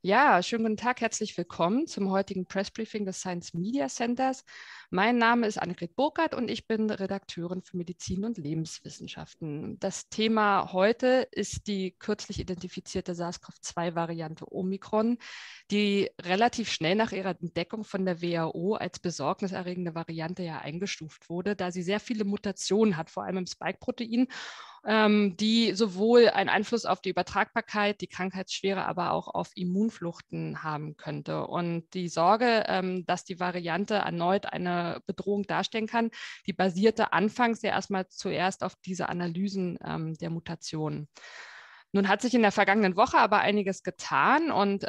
Ja, schönen guten Tag, herzlich willkommen zum heutigen Pressbriefing des Science Media Centers. Mein Name ist Annegret Burghardt und ich bin Redakteurin für Medizin und Lebenswissenschaften. Das Thema heute ist die kürzlich identifizierte SARS-CoV-2-Variante Omikron, die relativ schnell nach ihrer Entdeckung von der WHO als besorgniserregende Variante ja eingestuft wurde, da sie sehr viele Mutationen hat, vor allem im Spike-Protein, die sowohl einen Einfluss auf die Übertragbarkeit, die Krankheitsschwere, aber auch auf Immunfluchten haben könnte. Und die Sorge, dass die Variante erneut eine Bedrohung darstellen kann, die basierte anfangs ja erstmal zuerst auf diese Analysen der Mutationen. Nun hat sich in der vergangenen Woche aber einiges getan und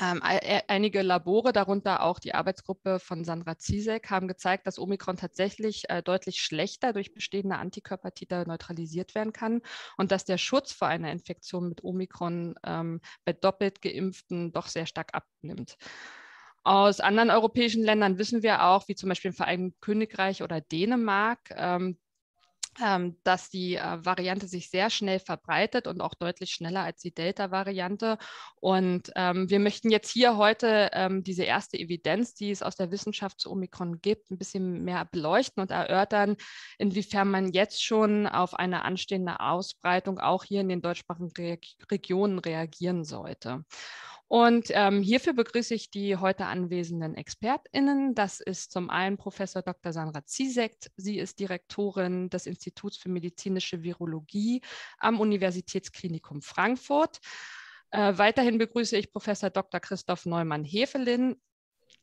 einige Labore, darunter auch die Arbeitsgruppe von Sandra Ciesek, haben gezeigt, dass Omikron tatsächlich deutlich schlechter durch bestehende Antikörpertiter neutralisiert werden kann und dass der Schutz vor einer Infektion mit Omikron bei doppelt Geimpften doch sehr stark abnimmt. Aus anderen europäischen Ländern wissen wir auch, wie zum Beispiel im Vereinigten Königreich oder Dänemark, dass die Variante sich sehr schnell verbreitet und auch deutlich schneller als die Delta-Variante. Und wir möchten jetzt hier heute diese erste Evidenz, die es aus der Wissenschaft zu Omikron gibt, ein bisschen mehr beleuchten und erörtern, inwiefern man jetzt schon auf eine anstehende Ausbreitung auch hier in den deutschsprachigen Regionen reagieren sollte. Und hierfür begrüße ich die heute anwesenden ExpertInnen. Das ist zum einen Professor Dr. Sandra Ciesek. Sie ist Direktorin des Instituts für medizinische Virologie am Universitätsklinikum Frankfurt. Weiterhin begrüße ich Professor Dr. Christoph Neumann-Haefelin.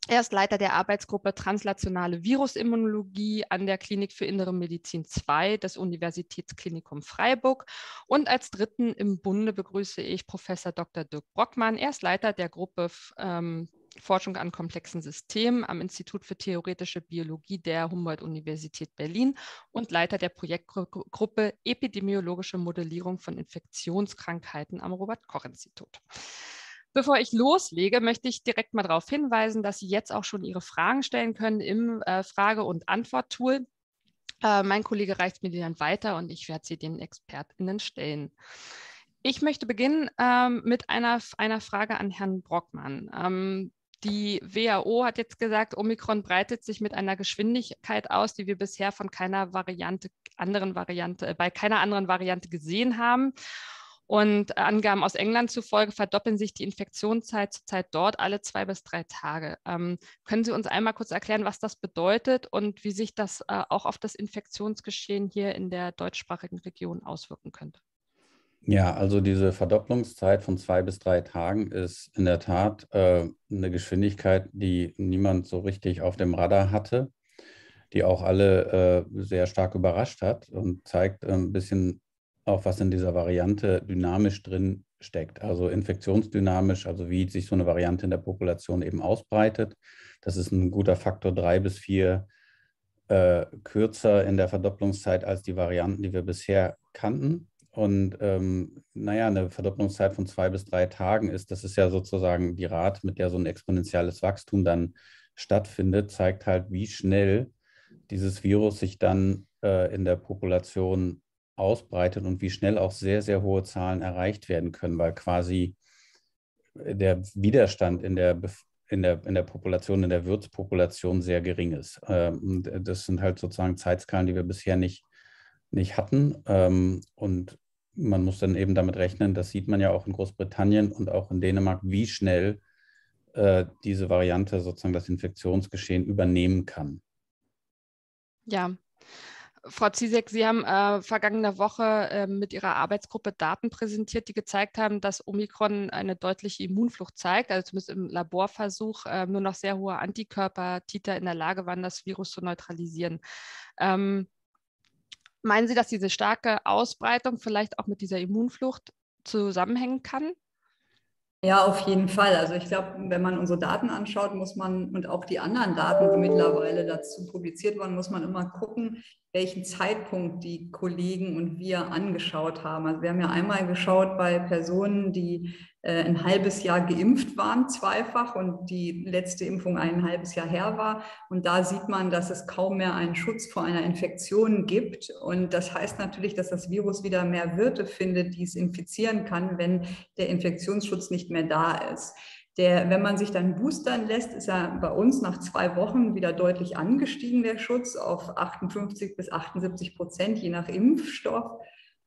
Er ist Leiter der Arbeitsgruppe Translationale Virusimmunologie an der Klinik für Innere Medizin 2 des Universitätsklinikum Freiburg. Und als Dritten im Bunde begrüße ich Professor Dr. Dirk Brockmann. Er ist Leiter der Gruppe Forschung an komplexen Systemen am Institut für Theoretische Biologie der Humboldt-Universität Berlin und Leiter der Projektgruppe Epidemiologische Modellierung von Infektionskrankheiten am Robert-Koch-Institut. Bevor ich loslege, möchte ich direkt mal darauf hinweisen, dass Sie jetzt auch schon Ihre Fragen stellen können im Frage- und Antwort-Tool. Mein Kollege reicht mir die dann weiter und ich werde sie den ExpertInnen stellen. Ich möchte beginnen mit einer Frage an Herrn Brockmann. Die WHO hat jetzt gesagt, Omikron breitet sich mit einer Geschwindigkeit aus, die wir bisher von bei keiner anderen Variante gesehen haben. Und Angaben aus England zufolge verdoppeln sich die Infektionszeit zurzeit dort alle 2 bis 3 Tage. Können Sie uns einmal kurz erklären, was das bedeutet und wie sich das auch auf das Infektionsgeschehen hier in der deutschsprachigen Region auswirken könnte? Ja, also diese Verdopplungszeit von 2 bis 3 Tagen ist in der Tat eine Geschwindigkeit, die niemand so richtig auf dem Radar hatte, die auch alle sehr stark überrascht hat und zeigt ein bisschen auch was in dieser Variante dynamisch drin steckt, also infektionsdynamisch, also wie sich so eine Variante in der Population eben ausbreitet. Das ist ein guter Faktor 3 bis 4 kürzer in der Verdopplungszeit als die Varianten, die wir bisher kannten. Und naja, eine Verdopplungszeit von 2 bis 3 Tagen ist, das ist ja sozusagen die Rate, mit der so ein exponentielles Wachstum dann stattfindet, zeigt halt, wie schnell dieses Virus sich dann in der Population ausbreitet und wie schnell auch sehr, sehr hohe Zahlen erreicht werden können, weil quasi der Widerstand in der Population, in der Wirtspopulation sehr gering ist. Und das sind halt sozusagen Zeitskalen, die wir bisher nicht hatten. Und man muss dann eben damit rechnen, das sieht man ja auch in Großbritannien und auch in Dänemark, wie schnell diese Variante sozusagen das Infektionsgeschehen übernehmen kann. Ja. Frau Ciesek, Sie haben vergangene Woche mit Ihrer Arbeitsgruppe Daten präsentiert, die gezeigt haben, dass Omikron eine deutliche Immunflucht zeigt, also zumindest im Laborversuch nur noch sehr hohe Antikörpertiter in der Lage waren, das Virus zu neutralisieren. Meinen Sie, dass diese starke Ausbreitung vielleicht auch mit dieser Immunflucht zusammenhängen kann? Ja, auf jeden Fall. Also ich glaube, wenn man unsere Daten anschaut, muss man und auch die anderen Daten, die mittlerweile dazu publiziert wurden, muss man immer gucken, welchen Zeitpunkt die Kollegen und wir angeschaut haben. Also wir haben ja einmal geschaut bei Personen, die ein halbes Jahr geimpft waren, zweifach, und die letzte Impfung ein halbes Jahr her war. Und da sieht man, dass es kaum mehr einen Schutz vor einer Infektion gibt. Und das heißt natürlich, dass das Virus wieder mehr Wirte findet, die es infizieren kann, wenn der Infektionsschutz nicht mehr da ist. Wenn man sich dann boostern lässt, ist er bei uns nach 2 Wochen wieder deutlich angestiegen, der Schutz, auf 58 bis 78%, je nach Impfstoff.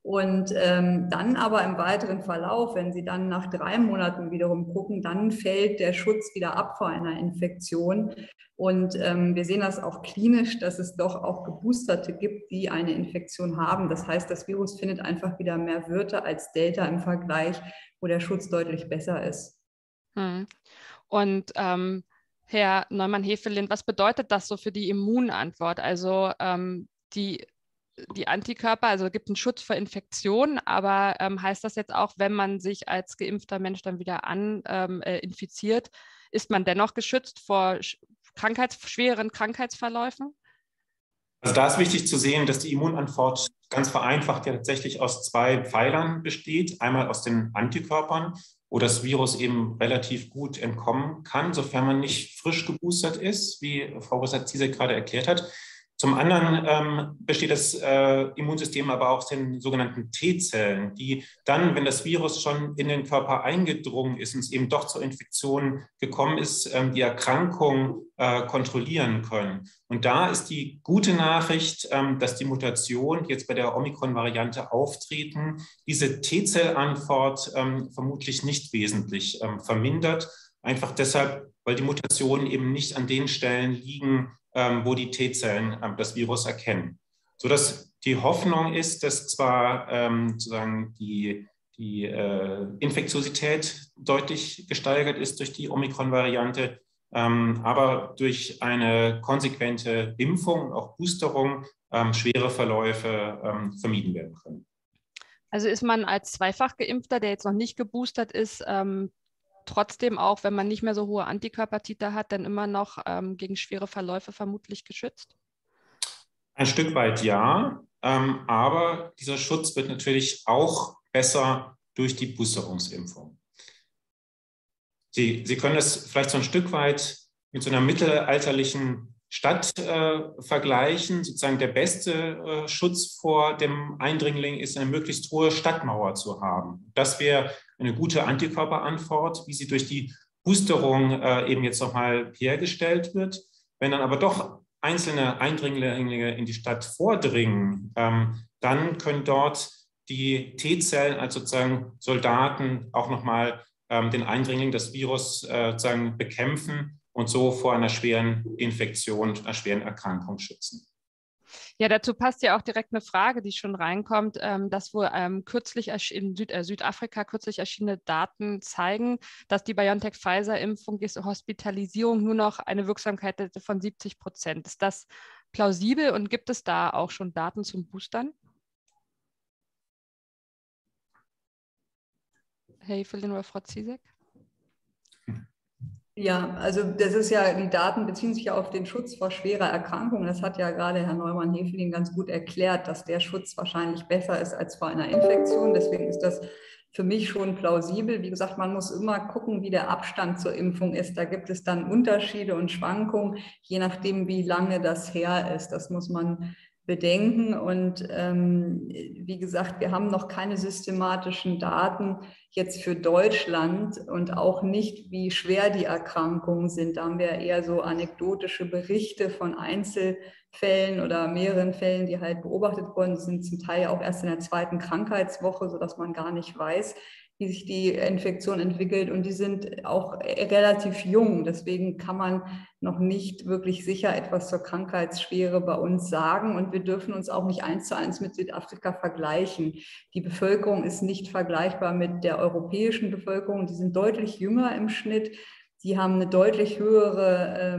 Und dann aber im weiteren Verlauf, wenn Sie dann nach 3 Monaten wiederum gucken, dann fällt der Schutz wieder ab vor einer Infektion. Und wir sehen das auch klinisch, dass es doch auch Geboosterte gibt, die eine Infektion haben. Das heißt, das Virus findet einfach wieder mehr Wirte als Delta im Vergleich, wo der Schutz deutlich besser ist. Und Herr Neumann-Haefelin, was bedeutet das so für die Immunantwort? Also die Antikörper, also gibt einen Schutz vor Infektionen, aber heißt das jetzt auch, wenn man sich als geimpfter Mensch dann wieder infiziert, ist man dennoch geschützt vor schweren Krankheitsverläufen? Also da ist wichtig zu sehen, dass die Immunantwort ganz vereinfacht ja tatsächlich aus 2 Pfeilern besteht. Einmal aus den Antikörpern, wo das Virus eben relativ gut entkommen kann, sofern man nicht frisch geboostert ist, wie Frau Ciesek gerade erklärt hat. Zum anderen besteht das Immunsystem aber auch aus den sogenannten T-Zellen, die dann, wenn das Virus schon in den Körper eingedrungen ist und es eben doch zur Infektion gekommen ist, die Erkrankung kontrollieren können. Und da ist die gute Nachricht, dass die Mutationen, die jetzt bei der Omikron-Variante auftreten, diese T-Zellantwort vermutlich nicht wesentlich vermindert. Einfach deshalb, weil die Mutationen eben nicht an den Stellen liegen, wo die T-Zellen das Virus erkennen. Sodass die Hoffnung ist, dass zwar sozusagen die Infektiosität deutlich gesteigert ist durch die Omikron-Variante, aber durch eine konsequente Impfung und auch Boosterung schwere Verläufe vermieden werden können. Also ist man als zweifach Geimpfter, der jetzt noch nicht geboostert ist, trotzdem auch, wenn man nicht mehr so hohe Antikörpertiter hat, dann immer noch gegen schwere Verläufe vermutlich geschützt? Ein Stück weit ja, aber dieser Schutz wird natürlich auch besser durch die Boosterungsimpfung. Sie können das vielleicht so ein Stück weit mit so einer mittelalterlichen Stadt vergleichen. Sozusagen der beste Schutz vor dem Eindringling ist, eine möglichst hohe Stadtmauer zu haben. Das wäre eine gute Antikörperantwort, wie sie durch die Boosterung eben jetzt nochmal hergestellt wird. Wenn dann aber doch einzelne Eindringlinge in die Stadt vordringen, dann können dort die T-Zellen als sozusagen Soldaten auch nochmal den Eindringling, das Virus sozusagen bekämpfen und so vor einer schweren Infektion, einer schweren Erkrankung schützen. Ja, dazu passt ja auch direkt eine Frage, die schon reinkommt, dass wohl kürzlich in Südafrika kürzlich erschienene Daten zeigen, dass die BioNTech-Pfizer-Impfung gegen Hospitalisierung nur noch eine Wirksamkeit hätte von 70%. Ist das plausibel und gibt es da auch schon Daten zum Boostern? Herr Haefelin oder Frau Ciesek? Ja, also das ist ja, die Daten beziehen sich ja auf den Schutz vor schwerer Erkrankung. Das hat ja gerade Herr Neumann-Haefelin ganz gut erklärt, dass der Schutz wahrscheinlich besser ist als vor einer Infektion. Deswegen ist das für mich schon plausibel. Wie gesagt, man muss immer gucken, wie der Abstand zur Impfung ist. Da gibt es dann Unterschiede und Schwankungen, je nachdem, wie lange das her ist. Das muss man bedenken. Und wie gesagt, wir haben noch keine systematischen Daten jetzt für Deutschland und auch nicht, wie schwer die Erkrankungen sind. Da haben wir eher so anekdotische Berichte von Einzelfällen oder mehreren Fällen, die halt beobachtet wurden. Die sind zum Teil auch erst in der 2. Krankheitswoche, sodass man gar nicht weiß, wie sich die Infektion entwickelt, und die sind auch relativ jung. Deswegen kann man noch nicht wirklich sicher etwas zur Krankheitsschwere bei uns sagen, und wir dürfen uns auch nicht 1:1 mit Südafrika vergleichen. Die Bevölkerung ist nicht vergleichbar mit der europäischen Bevölkerung. Die sind deutlich jünger im Schnitt. Die haben eine deutlich höhere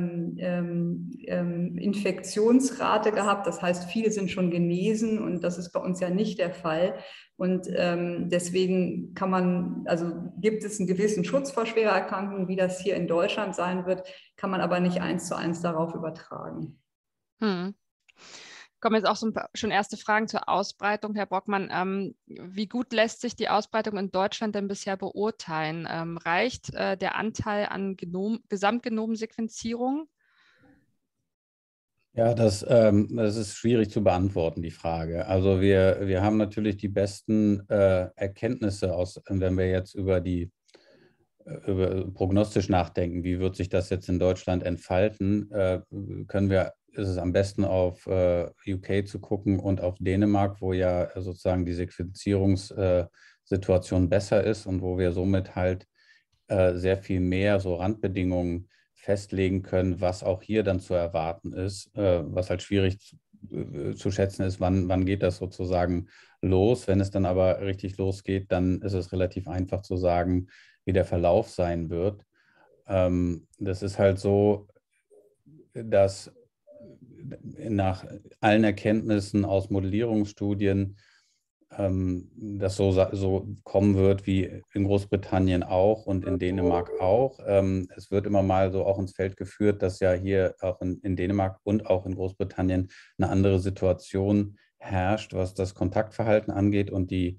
Infektionsrate gehabt. Das heißt, viele sind schon genesen, und das ist bei uns ja nicht der Fall. Und deswegen kann man, also gibt es einen gewissen Schutz vor schwerer Erkrankung, wie das hier in Deutschland sein wird, kann man aber nicht 1:1 darauf übertragen. kommen jetzt auch schon erste Fragen zur Ausbreitung. Herr Brockmann, wie gut lässt sich die Ausbreitung in Deutschland denn bisher beurteilen? Reicht der Anteil an Gesamtgenomsequenzierung? Ja, das ist schwierig zu beantworten, die Frage. Also wir haben natürlich die besten Erkenntnisse, wenn wir jetzt über prognostisch nachdenken, wie wird sich das jetzt in Deutschland entfalten, ist es am besten auf UK zu gucken und auf Dänemark, wo ja sozusagen die Sequenzierungssituation besser ist und wo wir somit halt sehr viel mehr so Randbedingungen festlegen können, was auch hier dann zu erwarten ist, was halt schwierig zu schätzen ist, wann geht das sozusagen los. Wenn es dann aber richtig losgeht, dann ist es relativ einfach zu sagen, wie der Verlauf sein wird. Das ist halt so, dass nach allen Erkenntnissen aus Modellierungsstudien das so kommen wird wie in Großbritannien auch und in Dänemark auch. Es wird immer mal so auch ins Feld geführt, dass ja hier auch in Dänemark und auch in Großbritannien eine andere Situation herrscht, was das Kontaktverhalten angeht und die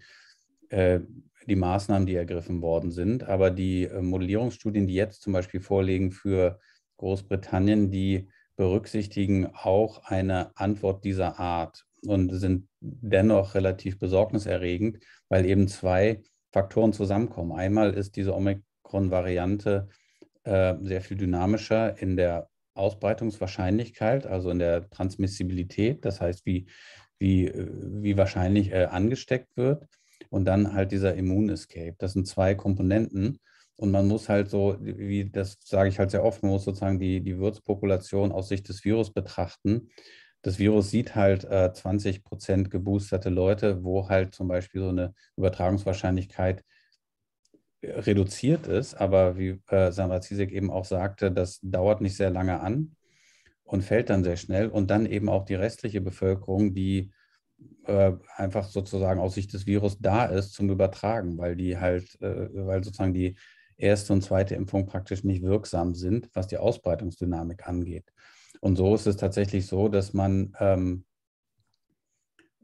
Maßnahmen, die ergriffen worden sind. Aber die Modellierungsstudien, die jetzt zum Beispiel vorliegen für Großbritannien, die berücksichtigen auch eine Antwort dieser Art und sind dennoch relativ besorgniserregend, weil eben zwei Faktoren zusammenkommen. Einmal ist diese Omikron-Variante sehr viel dynamischer in der Ausbreitungswahrscheinlichkeit, also in der Transmissibilität, das heißt, wie wahrscheinlich angesteckt wird. Und dann halt dieser Immun-Escape. Das sind zwei Komponenten. Und man muss halt so, wie das sage ich halt sehr oft, man muss sozusagen die Wirtspopulation aus Sicht des Virus betrachten. Das Virus sieht halt 20% geboosterte Leute, wo halt zum Beispiel so eine Übertragungswahrscheinlichkeit reduziert ist. Aber wie Sandra Ciesek eben auch sagte, das dauert nicht sehr lange an und fällt dann sehr schnell. Und dann eben auch die restliche Bevölkerung, die einfach sozusagen aus Sicht des Virus da ist zum Übertragen, weil sozusagen die erste und zweite Impfung praktisch nicht wirksam sind, was die Ausbreitungsdynamik angeht. Und so ist es tatsächlich so, dass man,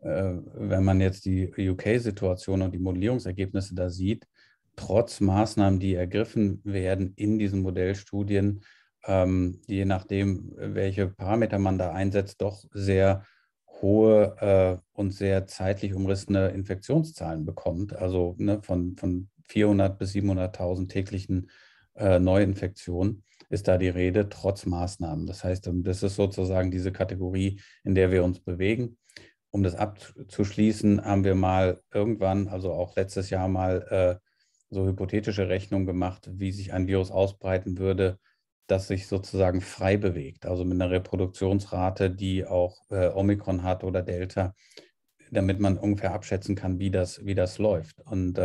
wenn man jetzt die UK-Situation und die Modellierungsergebnisse da sieht, trotz Maßnahmen, die ergriffen werden in diesen Modellstudien, je nachdem, welche Parameter man da einsetzt, doch sehr hohe und sehr zeitlich umrissene Infektionszahlen bekommt, also von 400 bis 700.000 täglichen Neuinfektionen ist da die Rede, trotz Maßnahmen. Das heißt, das ist sozusagen diese Kategorie, in der wir uns bewegen. Um das abzuschließen, haben wir mal irgendwann, also auch letztes Jahr mal so hypothetische Rechnungen gemacht, wie sich ein Virus ausbreiten würde, das sich sozusagen frei bewegt, also mit einer Reproduktionsrate, die auch Omikron hat oder Delta, damit man ungefähr abschätzen kann, wie das läuft. Und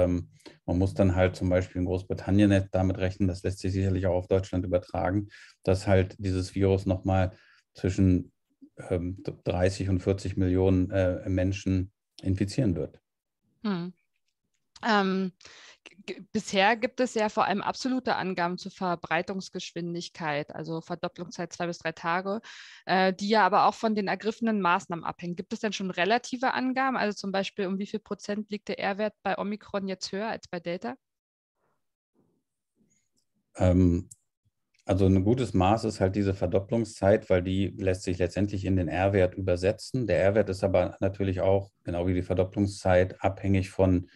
man muss dann halt zum Beispiel in Großbritannien jetzt damit rechnen, das lässt sich sicherlich auch auf Deutschland übertragen, dass halt dieses Virus nochmal zwischen 30 und 40 Millionen Menschen infizieren wird. Bisher gibt es ja vor allem absolute Angaben zur Verbreitungsgeschwindigkeit, also Verdopplungszeit 2 bis 3 Tage, die ja aber auch von den ergriffenen Maßnahmen abhängen. Gibt es denn schon relative Angaben, also zum Beispiel um wie viel Prozent liegt der R-Wert bei Omikron jetzt höher als bei Delta? Also ein gutes Maß ist halt diese Verdopplungszeit, weil die lässt sich letztendlich in den R-Wert übersetzen. Der R-Wert ist aber natürlich auch, genau wie die Verdopplungszeit, abhängig von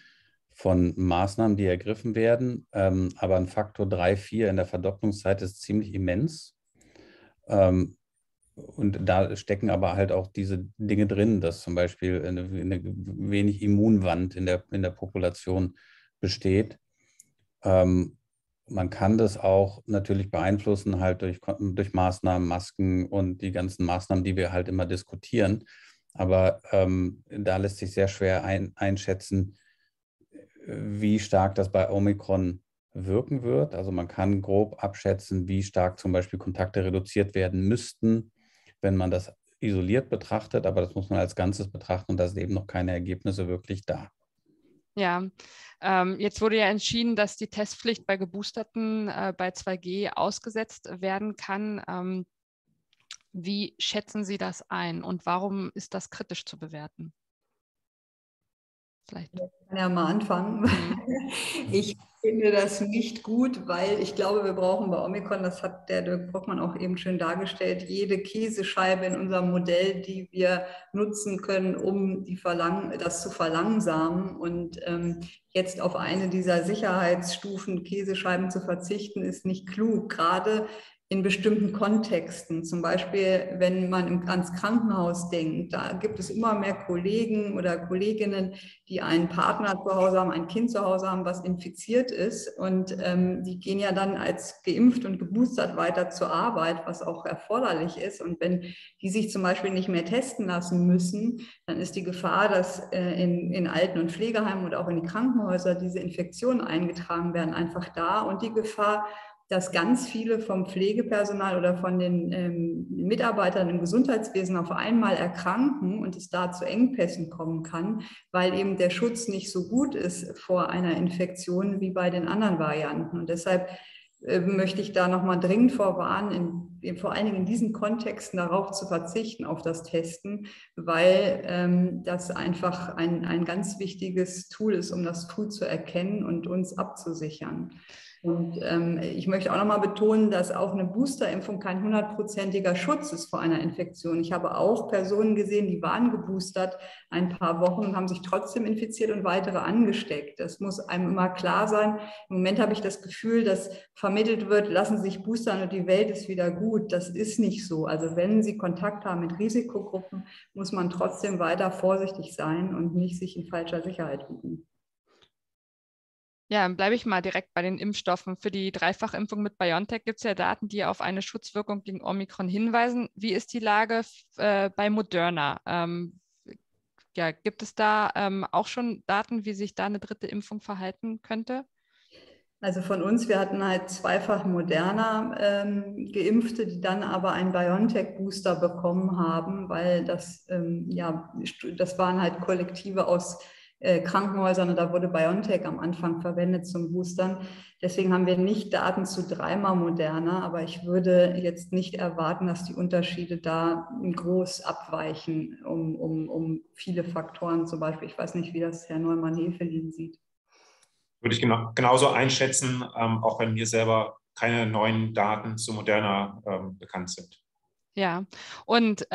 Maßnahmen, die ergriffen werden. Aber ein Faktor 3-4 in der Verdopplungszeit ist ziemlich immens. Und da stecken aber halt auch diese Dinge drin, dass zum Beispiel eine wenig Immunwand in der Population besteht. Man kann das auch natürlich beeinflussen halt durch Maßnahmen, Masken und die ganzen Maßnahmen, die wir halt immer diskutieren. Aber da lässt sich sehr schwer einschätzen, wie stark das bei Omikron wirken wird. Also man kann grob abschätzen, wie stark zum Beispiel Kontakte reduziert werden müssten, wenn man das isoliert betrachtet. Aber das muss man als Ganzes betrachten und da sind eben noch keine Ergebnisse wirklich da. Ja, jetzt wurde ja entschieden, dass die Testpflicht bei Geboosterten bei 2G ausgesetzt werden kann. Wie schätzen Sie das ein und warum ist das kritisch zu bewerten? Vielleicht. Ich kann ja mal anfangen. Ich finde das nicht gut, weil ich glaube, wir brauchen bei Omikron, das hat der Dirk Brockmann auch eben schön dargestellt, jede Käsescheibe in unserem Modell, die wir nutzen können, um das zu verlangsamen. Und jetzt auf eine dieser Sicherheitsstufen Käsescheiben zu verzichten, ist nicht klug, gerade in bestimmten Kontexten, zum Beispiel, wenn man ans Krankenhaus denkt, da gibt es immer mehr Kollegen oder Kolleginnen, die einen Partner zu Hause haben, ein Kind zu Hause haben, was infiziert ist, und die gehen ja dann als geimpft und geboostert weiter zur Arbeit, was auch erforderlich ist, und wenn die sich zum Beispiel nicht mehr testen lassen müssen, dann ist die Gefahr, dass in Alten- und Pflegeheimen oder auch in die Krankenhäuser diese Infektionen eingetragen werden, einfach da, und die Gefahr, dass ganz viele vom Pflegepersonal oder von den Mitarbeitern im Gesundheitswesen auf einmal erkranken und es da zu Engpässen kommen kann, weil eben der Schutz nicht so gut ist vor einer Infektion wie bei den anderen Varianten. Und deshalb möchte ich da nochmal dringend vorwarnen, vor allen Dingen in diesen Kontexten darauf zu verzichten, auf das Testen, weil das einfach ein ganz wichtiges Tool ist, um das früh zu erkennen und uns abzusichern. Und ich möchte auch nochmal betonen, dass auch eine Boosterimpfung kein 100%iger Schutz ist vor einer Infektion. Ich habe auch Personen gesehen, die waren geboostert ein paar Wochen und haben sich trotzdem infiziert und weitere angesteckt. Das muss einem immer klar sein. Im Moment habe ich das Gefühl, dass vermittelt wird, lassen Sie sich boostern und die Welt ist wieder gut. Das ist nicht so. Also wenn Sie Kontakt haben mit Risikogruppen, muss man trotzdem weiter vorsichtig sein und nicht sich in falscher Sicherheit wiegen. Ja, dann bleibe ich mal direkt bei den Impfstoffen. Für die Dreifachimpfung mit BioNTech gibt es ja Daten, die auf eine Schutzwirkung gegen Omikron hinweisen. Wie ist die Lage bei Moderna? Ja, gibt es da auch schon Daten, wie sich da eine dritte Impfung verhalten könnte? Also von uns, wir hatten halt zweifach Moderna Geimpfte, die dann aber einen BioNTech-Booster bekommen haben, weil das, das waren halt Kollektive aus Krankenhäusern, und da wurde BioNTech am Anfang verwendet zum Boostern. Deswegen haben wir nicht Daten zu dreimal Moderna, aber ich würde jetzt nicht erwarten, dass die Unterschiede da groß abweichen um viele Faktoren. Zum Beispiel, ich weiß nicht, wie das Herr Neumann-Haefelin sieht. Würde ich genauso einschätzen, auch wenn mir selber keine neuen Daten zu Moderna bekannt sind. Ja, und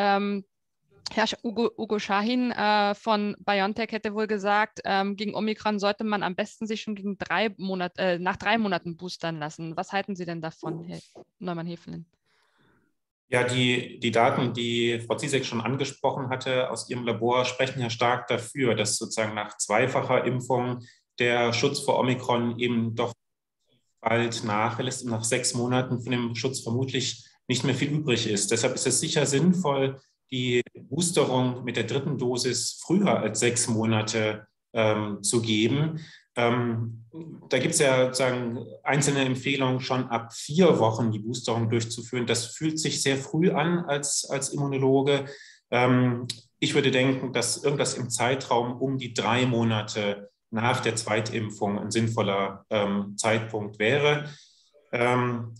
Herr Uğur Şahin von BioNTech hätte wohl gesagt, gegen Omikron sollte man am besten sich schon gegen nach drei Monaten boostern lassen. Was halten Sie denn davon, Herr Neumann-Haefelin? Ja, die Daten, die Frau Ciesek schon angesprochen hatte aus ihrem Labor, sprechen ja stark dafür, dass sozusagen nach zweifacher Impfung der Schutz vor Omikron eben doch bald nachlässt und nach 6 Monaten von dem Schutz vermutlich nicht mehr viel übrig ist. Deshalb ist es sicher sinnvoll, die Boosterung mit der dritten Dosis früher als 6 Monate zu geben. Da gibt es ja sozusagen einzelne Empfehlungen, schon ab 4 Wochen die Boosterung durchzuführen. Das fühlt sich sehr früh an als Immunologe. Ich würde denken, dass irgendwas im Zeitraum um die 3 Monate nach der Zweitimpfung ein sinnvoller Zeitpunkt wäre.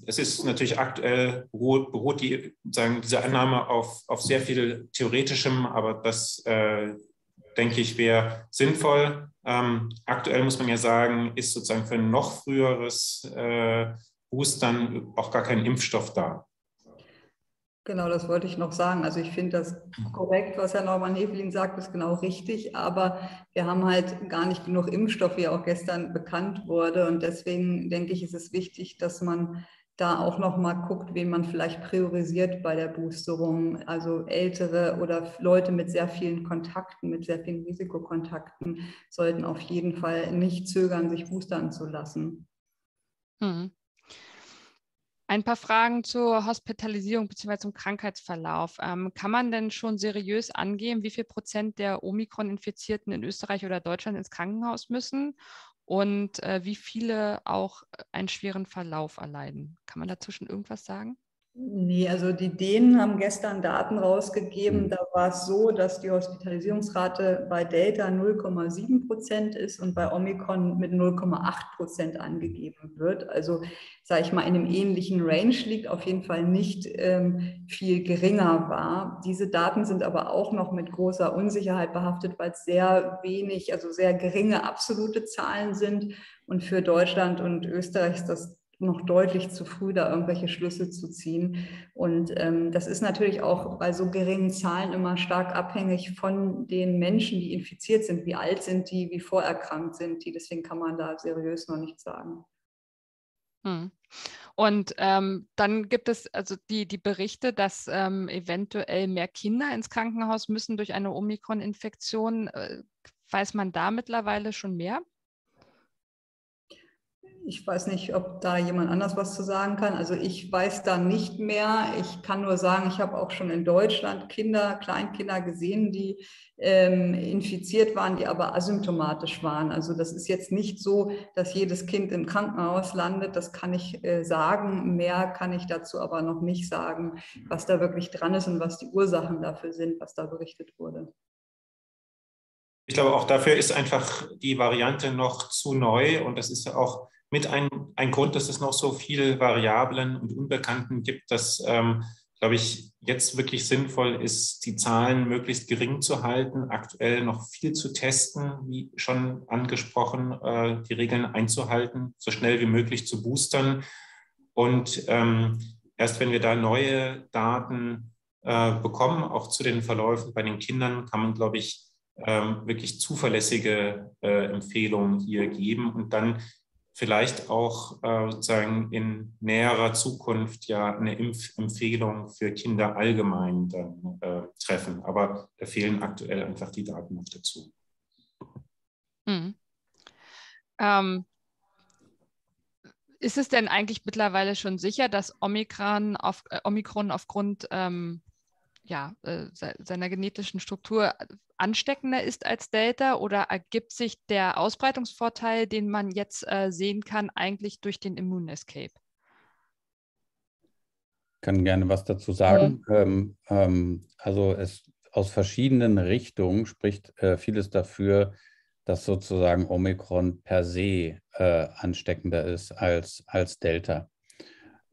Es ist natürlich aktuell, beruht diese Annahme auf sehr viel Theoretischem, aber das, denke ich, wäre sinnvoll. Aktuell muss man ja sagen, ist sozusagen für ein noch früheres Boostern auch gar kein Impfstoff da. Genau, das wollte ich noch sagen. Also ich finde das korrekt, was Herr Neumann-Haefelin sagt, ist genau richtig. Aber wir haben halt gar nicht genug Impfstoff, wie auch gestern bekannt wurde. Und deswegen denke ich, ist es wichtig, dass man da auch noch mal guckt, wen man vielleicht priorisiert bei der Boosterung. Also Ältere oder Leute mit sehr vielen Kontakten, mit sehr vielen Risikokontakten sollten auf jeden Fall nicht zögern, sich boostern zu lassen. Mhm. Ein paar Fragen zur Hospitalisierung bzw. zum Krankheitsverlauf. Kann man denn schon seriös angeben, wie viel % der Omikron-Infizierten in Österreich oder Deutschland ins Krankenhaus müssen und wie viele auch einen schweren Verlauf erleiden? Kann man dazu schon irgendwas sagen? Nee, also die Dänen haben gestern Daten rausgegeben, da war es so, dass die Hospitalisierungsrate bei Delta 0,7% ist und bei Omikron mit 0,8% angegeben wird. Also, sage ich mal, in einem ähnlichen Range liegt, auf jeden Fall nicht viel geringer war. Diese Daten sind aber auch noch mit großer Unsicherheit behaftet, weil es sehr wenig, also sehr geringe absolute Zahlen sind. Und für Deutschland und Österreich ist das noch deutlich zu früh, da irgendwelche Schlüsse zu ziehen. Und das ist natürlich auch bei so geringen Zahlen immer stark abhängig von den Menschen, die infiziert sind, wie alt sind die, wie vorerkrankt sind die. Deswegen kann man da seriös noch nichts sagen. Und dann gibt es also die Berichte, dass eventuell mehr Kinder ins Krankenhaus müssen durch eine Omikron-Infektion. Weiß man da mittlerweile schon mehr? Ich weiß nicht, ob da jemand anders was zu sagen kann. Also ich weiß da nicht mehr. Ich kann nur sagen, ich habe auch schon in Deutschland Kinder, Kleinkinder gesehen, die infiziert waren, die aber asymptomatisch waren. Also das ist jetzt nicht so, dass jedes Kind im Krankenhaus landet. Das kann ich sagen. Mehr kann ich dazu aber noch nicht sagen, was da wirklich dran ist und was die Ursachen dafür sind, was da berichtet wurde. Ich glaube, auch dafür ist einfach die Variante noch zu neu. Und das ist ja auch mit ein Grund, dass es noch so viele Variablen und Unbekannten gibt, dass, glaube ich, jetzt wirklich sinnvoll ist, die Zahlen möglichst gering zu halten, aktuell noch viel zu testen, wie schon angesprochen, die Regeln einzuhalten, so schnell wie möglich zu boostern. Und erst wenn wir da neue Daten bekommen, auch zu den Verläufen bei den Kindern, kann man, glaube ich, wirklich zuverlässige Empfehlungen hier geben und dann vielleicht auch sozusagen in näherer Zukunft ja eine Impfempfehlung für Kinder allgemein dann treffen. Aber da fehlen aktuell einfach die Daten noch dazu. Ist es denn eigentlich mittlerweile schon sicher, dass Omikron aufgrund seiner genetischen Struktur ansteckender ist als Delta, oder ergibt sich der Ausbreitungsvorteil, den man jetzt sehen kann, eigentlich durch den Immun-Escape? Ich kann gerne was dazu sagen. Ja. Also es aus verschiedenen Richtungen spricht vieles dafür, dass sozusagen Omikron per se ansteckender ist als Delta.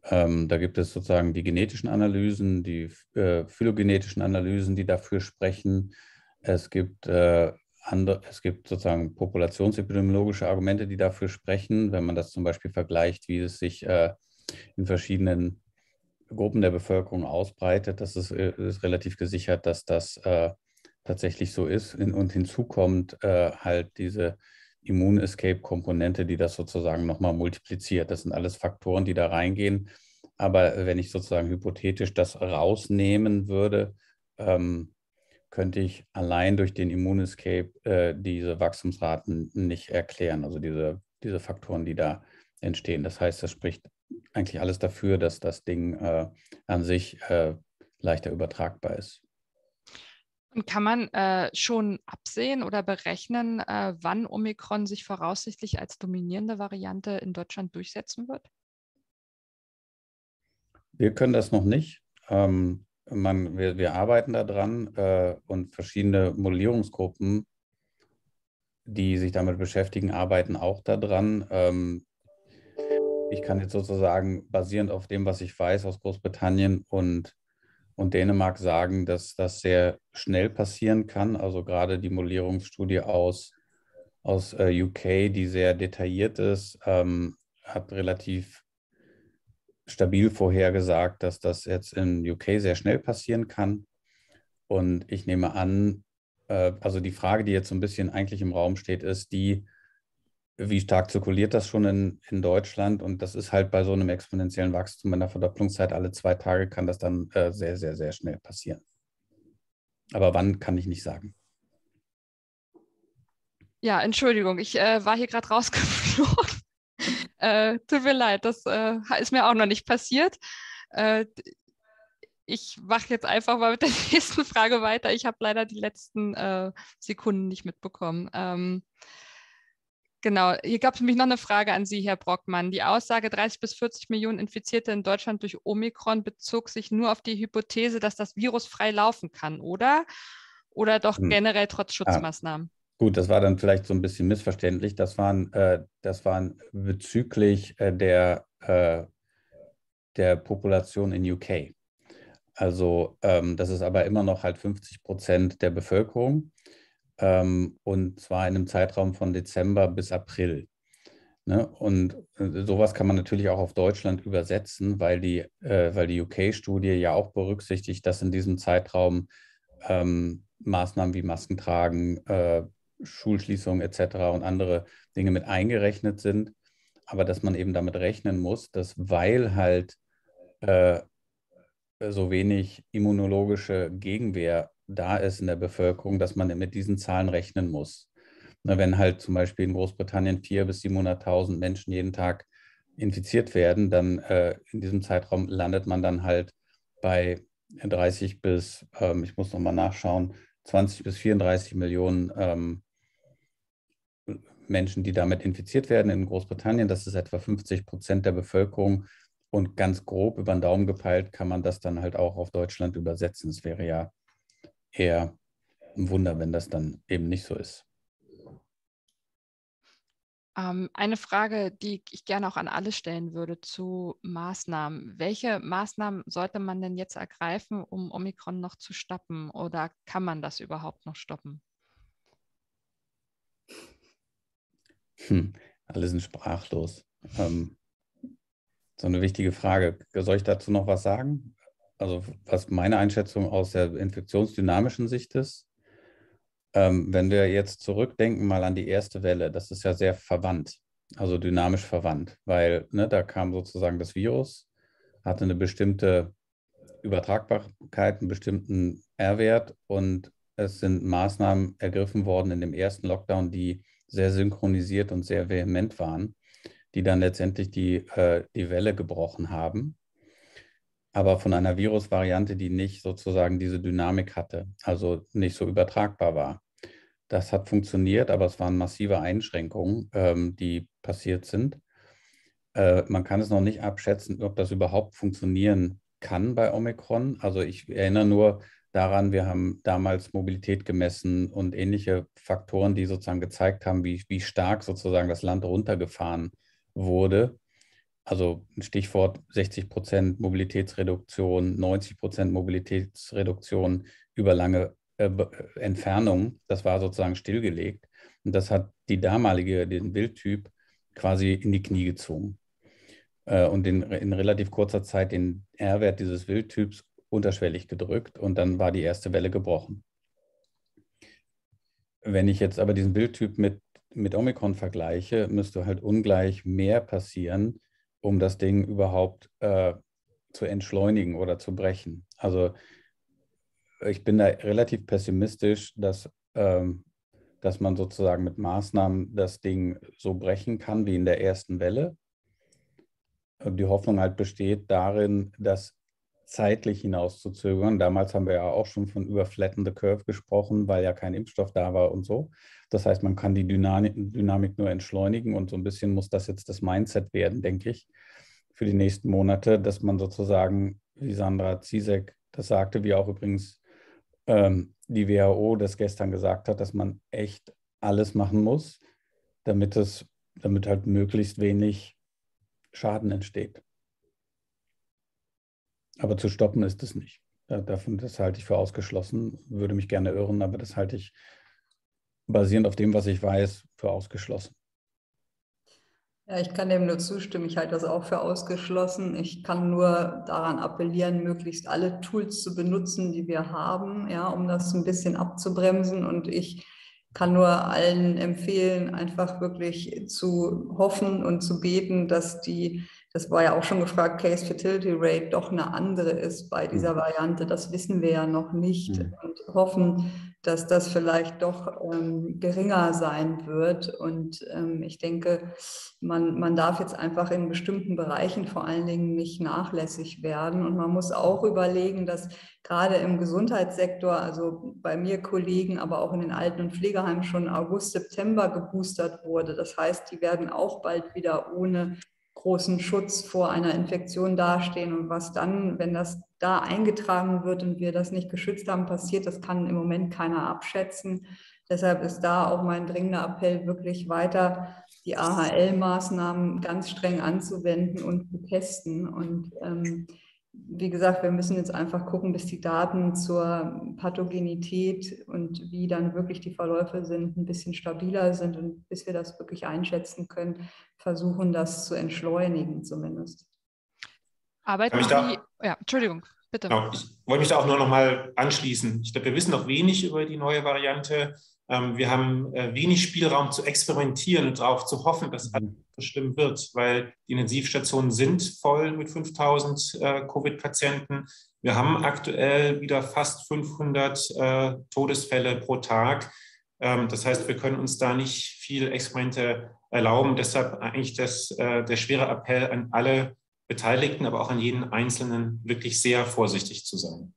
Da gibt es sozusagen die genetischen Analysen, die phylogenetischen Analysen, die dafür sprechen. Es gibt sozusagen populationsepidemiologische Argumente, die dafür sprechen, wenn man das zum Beispiel vergleicht, wie es sich in verschiedenen Gruppen der Bevölkerung ausbreitet. Das ist relativ gesichert, dass das tatsächlich so ist. Und hinzu kommt halt diese Immun-Escape-Komponente, die das sozusagen nochmal multipliziert. Das sind alles Faktoren, die da reingehen. Aber wenn ich sozusagen hypothetisch das rausnehmen würde, könnte ich allein durch den Immun-Escape diese Wachstumsraten nicht erklären, also diese Faktoren, die da entstehen. Das heißt, das spricht eigentlich alles dafür, dass das Ding an sich leichter übertragbar ist. Und kann man schon absehen oder berechnen, wann Omikron sich voraussichtlich als dominierende Variante in Deutschland durchsetzen wird? Wir können das noch nicht. Wir arbeiten daran und verschiedene Modellierungsgruppen, die sich damit beschäftigen, arbeiten auch daran. Ich kann jetzt sozusagen basierend auf dem, was ich weiß aus Großbritannien und Dänemark sagen, dass das sehr schnell passieren kann. Also gerade die Modellierungsstudie aus UK, die sehr detailliert ist, hat relativ stabil vorhergesagt, dass das jetzt in UK sehr schnell passieren kann. Und ich nehme an, also die Frage, die jetzt so ein bisschen eigentlich im Raum steht, ist die, wie stark zirkuliert das schon in Deutschland? Und das ist halt bei so einem exponentiellen Wachstum in der Verdopplungszeit alle 2 Tage kann das dann sehr, sehr, sehr schnell passieren. Aber wann, kann ich nicht sagen. Ja, Entschuldigung, ich war hier gerade rausgeflogen. Tut mir leid, das ist mir auch noch nicht passiert. Ich mache jetzt einfach mal mit der nächsten Frage weiter. Ich habe leider die letzten Sekunden nicht mitbekommen. Genau, hier gab es nämlich noch eine Frage an Sie, Herr Brockmann. Die Aussage 30 bis 40 Millionen Infizierte in Deutschland durch Omikron bezog sich nur auf die Hypothese, dass das Virus frei laufen kann, oder? Oder doch generell trotz Schutzmaßnahmen? Gut, das war dann vielleicht so ein bisschen missverständlich. Das waren bezüglich der Population in UK. Also das ist aber immer noch halt 50% der Bevölkerung. Und zwar in einem Zeitraum von Dezember bis April. Ne? Und sowas kann man natürlich auch auf Deutschland übersetzen, weil die UK-Studie ja auch berücksichtigt, dass in diesem Zeitraum Maßnahmen wie Maskentragen, Schulschließungen etc. und andere Dinge mit eingerechnet sind. Aber dass man eben damit rechnen muss, dass weil halt so wenig immunologische Gegenwehr da ist in der Bevölkerung, dass man mit diesen Zahlen rechnen muss. Na, wenn halt zum Beispiel in Großbritannien 400.000 bis 700.000 Menschen jeden Tag infiziert werden, dann in diesem Zeitraum landet man dann halt bei 30 bis, ich muss nochmal nachschauen, 20 bis 34 Millionen Menschen, die damit infiziert werden in Großbritannien. Das ist etwa 50% der Bevölkerung. Und ganz grob über den Daumen gepeilt kann man das dann halt auch auf Deutschland übersetzen. Es wäre ja eher ein Wunder, wenn das dann eben nicht so ist. Eine Frage, die ich gerne auch an alle stellen würde zu Maßnahmen. Welche Maßnahmen sollte man denn jetzt ergreifen, um Omikron noch zu stoppen? Oder kann man das überhaupt noch stoppen? Alle sind sprachlos. So eine wichtige Frage. Soll ich dazu noch was sagen? Also was meine Einschätzung aus der infektionsdynamischen Sicht ist, wenn wir jetzt zurückdenken mal an die erste Welle, das ist ja sehr verwandt, also dynamisch verwandt, weil da kam sozusagen das Virus, hatte eine bestimmte Übertragbarkeit, einen bestimmten R-Wert und es sind Maßnahmen ergriffen worden in dem ersten Lockdown, die sehr synchronisiert und sehr vehement waren, die dann letztendlich die Welle gebrochen haben. Aber von einer Virusvariante, die nicht sozusagen diese Dynamik hatte, also nicht so übertragbar war. Das hat funktioniert, aber es waren massive Einschränkungen, die passiert sind. Man kann es noch nicht abschätzen, ob das überhaupt funktionieren kann bei Omikron. Also ich erinnere nur daran, wir haben damals Mobilität gemessen und ähnliche Faktoren, die sozusagen gezeigt haben, wie stark sozusagen das Land runtergefahren wurde. Also ein Stichwort 60% Mobilitätsreduktion, 90% Mobilitätsreduktion über lange Entfernungen. Das war sozusagen stillgelegt. Und das hat den Wildtyp quasi in die Knie gezogen. Und in relativ kurzer Zeit den R-Wert dieses Wildtyps unterschwellig gedrückt. Und dann war die erste Welle gebrochen. Wenn ich jetzt aber diesen Wildtyp mit Omikron vergleiche, müsste halt ungleich mehr passieren, um das Ding überhaupt zu entschleunigen oder zu brechen. Also ich bin da relativ pessimistisch, dass man sozusagen mit Maßnahmen das Ding so brechen kann wie in der ersten Welle. Die Hoffnung halt besteht darin, das zeitlich hinauszuzögern. Damals haben wir ja auch schon von über Flatten the Curve gesprochen, weil ja kein Impfstoff da war und so. Das heißt, man kann die Dynamik nur entschleunigen und so ein bisschen muss das jetzt das Mindset werden, denke ich, für die nächsten Monate, dass man sozusagen, wie Sandra Ciesek das sagte, wie auch übrigens die WHO das gestern gesagt hat, dass man echt alles machen muss, damit halt möglichst wenig Schaden entsteht. Aber zu stoppen ist es nicht. Davon, das halte ich für ausgeschlossen. Würde mich gerne irren, aber das halte ich basierend auf dem, was ich weiß, für ausgeschlossen. Ja, ich kann dem nur zustimmen. Ich halte das auch für ausgeschlossen. Ich kann nur daran appellieren, möglichst alle Tools zu benutzen, die wir haben, ja, um das ein bisschen abzubremsen. Und ich kann nur allen empfehlen, einfach wirklich zu hoffen und zu beten, dass die das war ja auch schon gefragt, Case Fertility Rate doch eine andere ist bei dieser Variante. Das wissen wir ja noch nicht und hoffen, dass das vielleicht doch geringer sein wird. Und ich denke, man darf jetzt einfach in bestimmten Bereichen vor allen Dingen nicht nachlässig werden. Und man muss auch überlegen, dass gerade im Gesundheitssektor, also bei mir Kollegen, aber auch in den Alten- und Pflegeheimen schon August, September geboostert wurde. Das heißt, die werden auch bald wieder ohne großen Schutz vor einer Infektion dastehen. Und was dann, wenn das da eingetragen wird und wir das nicht geschützt haben, passiert, das kann im Moment keiner abschätzen. Deshalb ist da auch mein dringender Appell, wirklich weiter die AHL-Maßnahmen ganz streng anzuwenden und zu testen. Und wie gesagt, wir müssen jetzt einfach gucken, bis die Daten zur Pathogenität und wie dann wirklich die Verläufe sind, ein bisschen stabiler sind. Und bis wir das wirklich einschätzen können, versuchen, das zu entschleunigen zumindest. Arbeiten Sie... Ja, Entschuldigung, bitte. Genau. Ich wollte mich da auch nur noch mal anschließen. Ich glaube, wir wissen noch wenig über die neue Variante. Wir haben wenig Spielraum zu experimentieren und darauf zu hoffen, dass alles so schlimm wird, weil die Intensivstationen sind voll mit 5.000 Covid-Patienten. Wir haben aktuell wieder fast 500 Todesfälle pro Tag. Das heißt, wir können uns da nicht viel Experimente erlauben. Deshalb eigentlich der schwere Appell an alle Beteiligten, aber auch an jeden Einzelnen, wirklich sehr vorsichtig zu sein.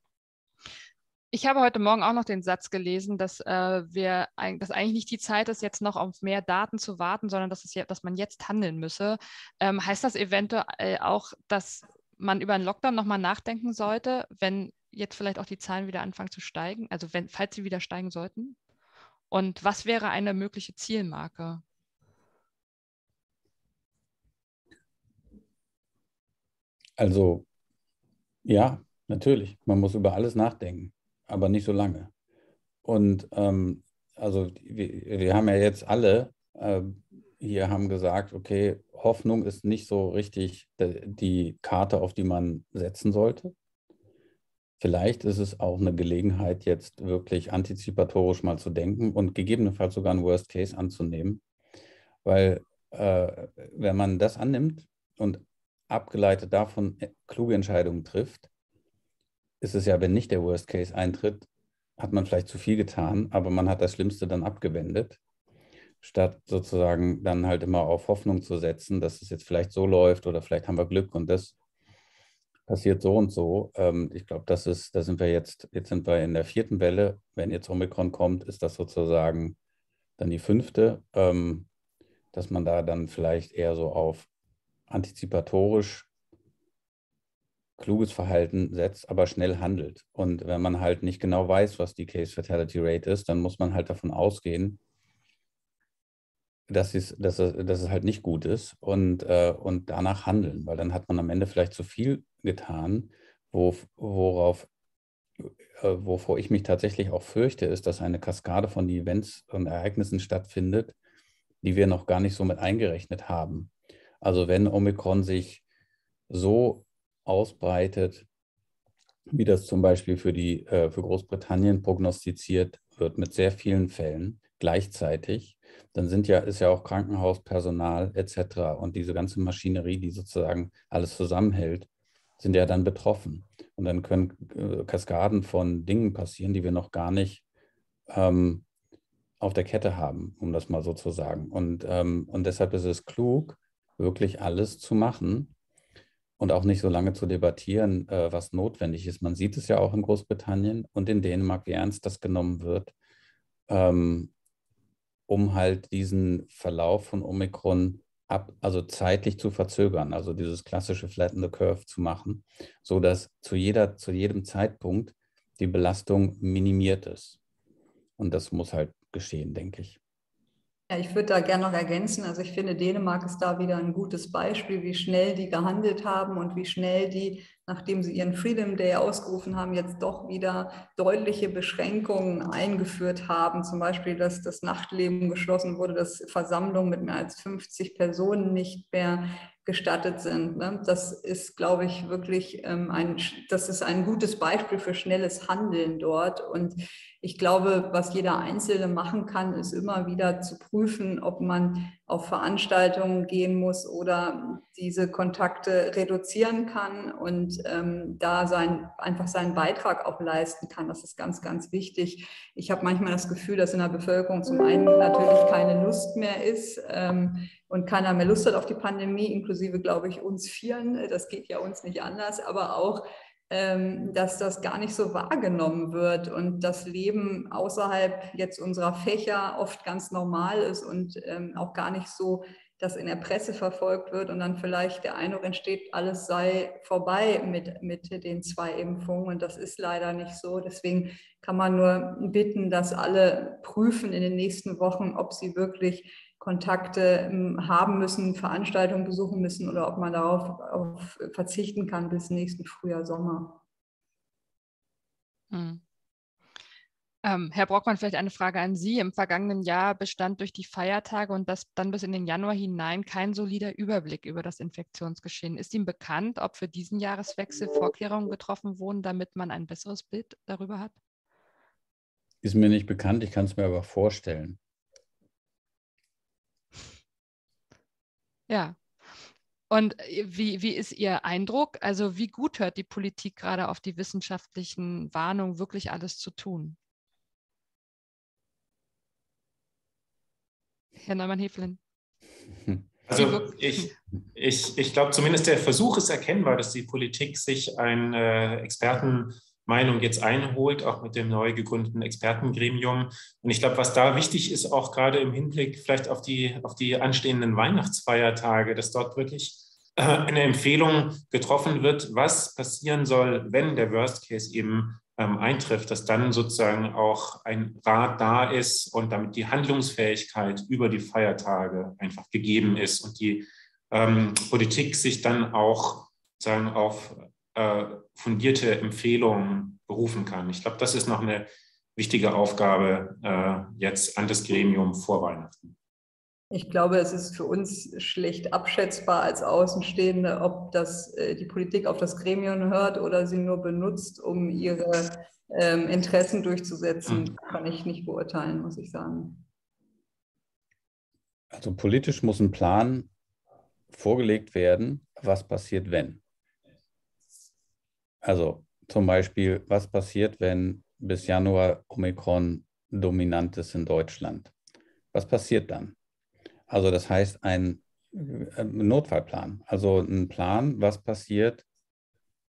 Ich habe heute Morgen auch noch den Satz gelesen, dass eigentlich nicht die Zeit ist, jetzt noch auf mehr Daten zu warten, sondern dass man jetzt handeln müsse. Heißt das eventuell auch, dass man über einen Lockdown nochmal nachdenken sollte, wenn jetzt vielleicht auch die Zahlen wieder anfangen zu steigen, also falls sie wieder steigen sollten? Und was wäre eine mögliche Zielmarke? Also ja, natürlich, man muss über alles nachdenken, aber nicht so lange. Und also wir haben ja jetzt alle hier haben gesagt, okay, Hoffnung ist nicht so richtig die Karte, auf die man setzen sollte. Vielleicht ist es auch eine Gelegenheit, jetzt wirklich antizipatorisch mal zu denken und gegebenenfalls sogar einen Worst Case anzunehmen. Weil wenn man das annimmt und abgeleitet davon kluge Entscheidungen trifft, ist es ja, wenn nicht der Worst Case eintritt, hat man vielleicht zu viel getan, aber man hat das Schlimmste dann abgewendet, statt sozusagen dann halt immer auf Hoffnung zu setzen, dass es jetzt vielleicht so läuft oder vielleicht haben wir Glück und das passiert so und so. Ich glaube, da sind wir jetzt sind wir in der 4. Welle. Wenn jetzt Omikron kommt, ist das sozusagen dann die 5. Dass man da dann vielleicht eher so auf antizipatorisch kluges Verhalten setzt, aber schnell handelt. Und wenn man halt nicht genau weiß, was die Case Fatality Rate ist, dann muss man halt davon ausgehen, dass es halt nicht gut ist und danach handeln, weil dann hat man am Ende vielleicht zu viel getan, wovor ich mich tatsächlich auch fürchte, ist, dass eine Kaskade von Events und Ereignissen stattfindet, die wir noch gar nicht so mit eingerechnet haben. Also wenn Omikron sich so ausbreitet, wie das zum Beispiel für Großbritannien prognostiziert wird, mit sehr vielen Fällen gleichzeitig, dann ist ja auch Krankenhauspersonal etc. und diese ganze Maschinerie, die sozusagen alles zusammenhält, sind ja dann betroffen. Und dann können Kaskaden von Dingen passieren, die wir noch gar nicht auf der Kette haben, um das mal so zu sagen. Und deshalb ist es klug, wirklich alles zu machen und auch nicht so lange zu debattieren, was notwendig ist. Man sieht es ja auch in Großbritannien und in Dänemark, wie ernst das genommen wird, um halt diesen Verlauf von Omikron also zeitlich zu verzögern, also dieses klassische Flatten the Curve zu machen, sodass zu jedem Zeitpunkt die Belastung minimiert ist. Und das muss halt geschehen, denke ich. Ja, ich würde da gerne noch ergänzen, also ich finde, Dänemark ist da wieder ein gutes Beispiel, wie schnell die gehandelt haben und wie schnell die, nachdem sie ihren Freedom Day ausgerufen haben, jetzt doch wieder deutliche Beschränkungen eingeführt haben. Zum Beispiel, dass das Nachtleben geschlossen wurde, dass Versammlungen mit mehr als 50 Personen nicht mehr gestattet sind. Das ist, glaube ich, wirklich das ist ein gutes Beispiel für schnelles Handeln dort. Und ich glaube, was jeder Einzelne machen kann, ist immer wieder zu prüfen, ob man auf Veranstaltungen gehen muss oder diese Kontakte reduzieren kann und da einfach seinen Beitrag auch leisten kann. Das ist ganz, ganz wichtig. Ich habe manchmal das Gefühl, dass in der Bevölkerung zum einen natürlich keine Lust mehr ist und keiner mehr Lust hat auf die Pandemie, inklusive, glaube ich, uns vielen. Das geht ja uns nicht anders, aber auch, dass das gar nicht so wahrgenommen wird und das Leben außerhalb jetzt unserer Fächer oft ganz normal ist und auch gar nicht so, dass in der Presse verfolgt wird und dann vielleicht der Eindruck entsteht, alles sei vorbei mit den 2 Impfungen und das ist leider nicht so. Deswegen kann man nur bitten, dass alle prüfen in den nächsten Wochen, ob sie wirklich Kontakte haben müssen, Veranstaltungen besuchen müssen oder ob man darauf verzichten kann bis nächsten Frühjahr, Sommer. Herr Brockmann, vielleicht eine Frage an Sie. Im vergangenen Jahr bestand durch die Feiertage und das dann bis in den Januar hinein kein solider Überblick über das Infektionsgeschehen. Ist Ihnen bekannt, ob für diesen Jahreswechsel Vorkehrungen getroffen wurden, damit man ein besseres Bild darüber hat? Ist mir nicht bekannt, ich kann es mir aber vorstellen. Ja, und wie ist Ihr Eindruck? Also wie gut hört die Politik gerade auf die wissenschaftlichen Warnungen, wirklich alles zu tun? Herr Neumann-Haefelin. Also ich glaube, zumindest der Versuch ist erkennbar, dass die Politik sich eine Expertenmeinung jetzt einholt, auch mit dem neu gegründeten Expertengremium. Und ich glaube, was da wichtig ist, auch gerade im Hinblick vielleicht auf die anstehenden Weihnachtsfeiertage, dass dort wirklich eine Empfehlung getroffen wird, was passieren soll, wenn der Worst Case eben eintrifft, dass dann sozusagen auch ein Rat da ist und damit die Handlungsfähigkeit über die Feiertage einfach gegeben ist und die Politik sich dann auch sozusagen auf fundierte Empfehlungen berufen kann. Ich glaube, das ist noch eine wichtige Aufgabe jetzt an das Gremium vor Weihnachten. Ich glaube, es ist für uns schlecht abschätzbar als Außenstehende, ob das die Politik auf das Gremium hört oder sie nur benutzt, um ihre Interessen durchzusetzen. Das kann ich nicht beurteilen, muss ich sagen. Also politisch muss ein Plan vorgelegt werden, was passiert, wenn. Also zum Beispiel, was passiert, wenn bis Januar Omikron dominant ist in Deutschland? Was passiert dann? Also das heißt, ein Notfallplan, also ein Plan, was passiert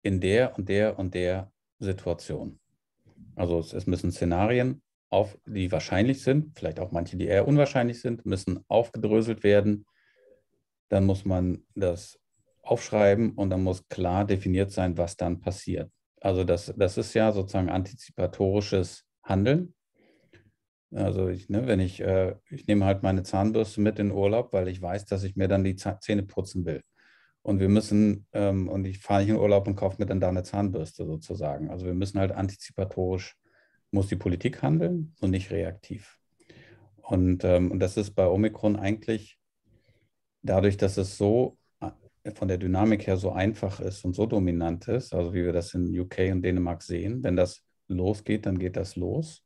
in der und der und der Situation. Also es müssen Szenarien, die wahrscheinlich sind, vielleicht auch manche, die eher unwahrscheinlich sind, müssen aufgedröselt werden. Dann muss man das aufschreiben und dann muss klar definiert sein, was dann passiert. Also das ist ja sozusagen antizipatorisches Handeln. Also ich nehme halt meine Zahnbürste mit in Urlaub, weil ich weiß, dass ich mir dann die Zähne putzen will. Und ich fahre nicht in Urlaub und kaufe mir dann da eine Zahnbürste sozusagen. Also wir müssen halt antizipatorisch, muss die Politik handeln und nicht reaktiv. Und das ist bei Omikron eigentlich dadurch, dass es so von der Dynamik her so einfach ist und so dominant ist, also wie wir das in UK und Dänemark sehen, wenn das losgeht, dann geht das los.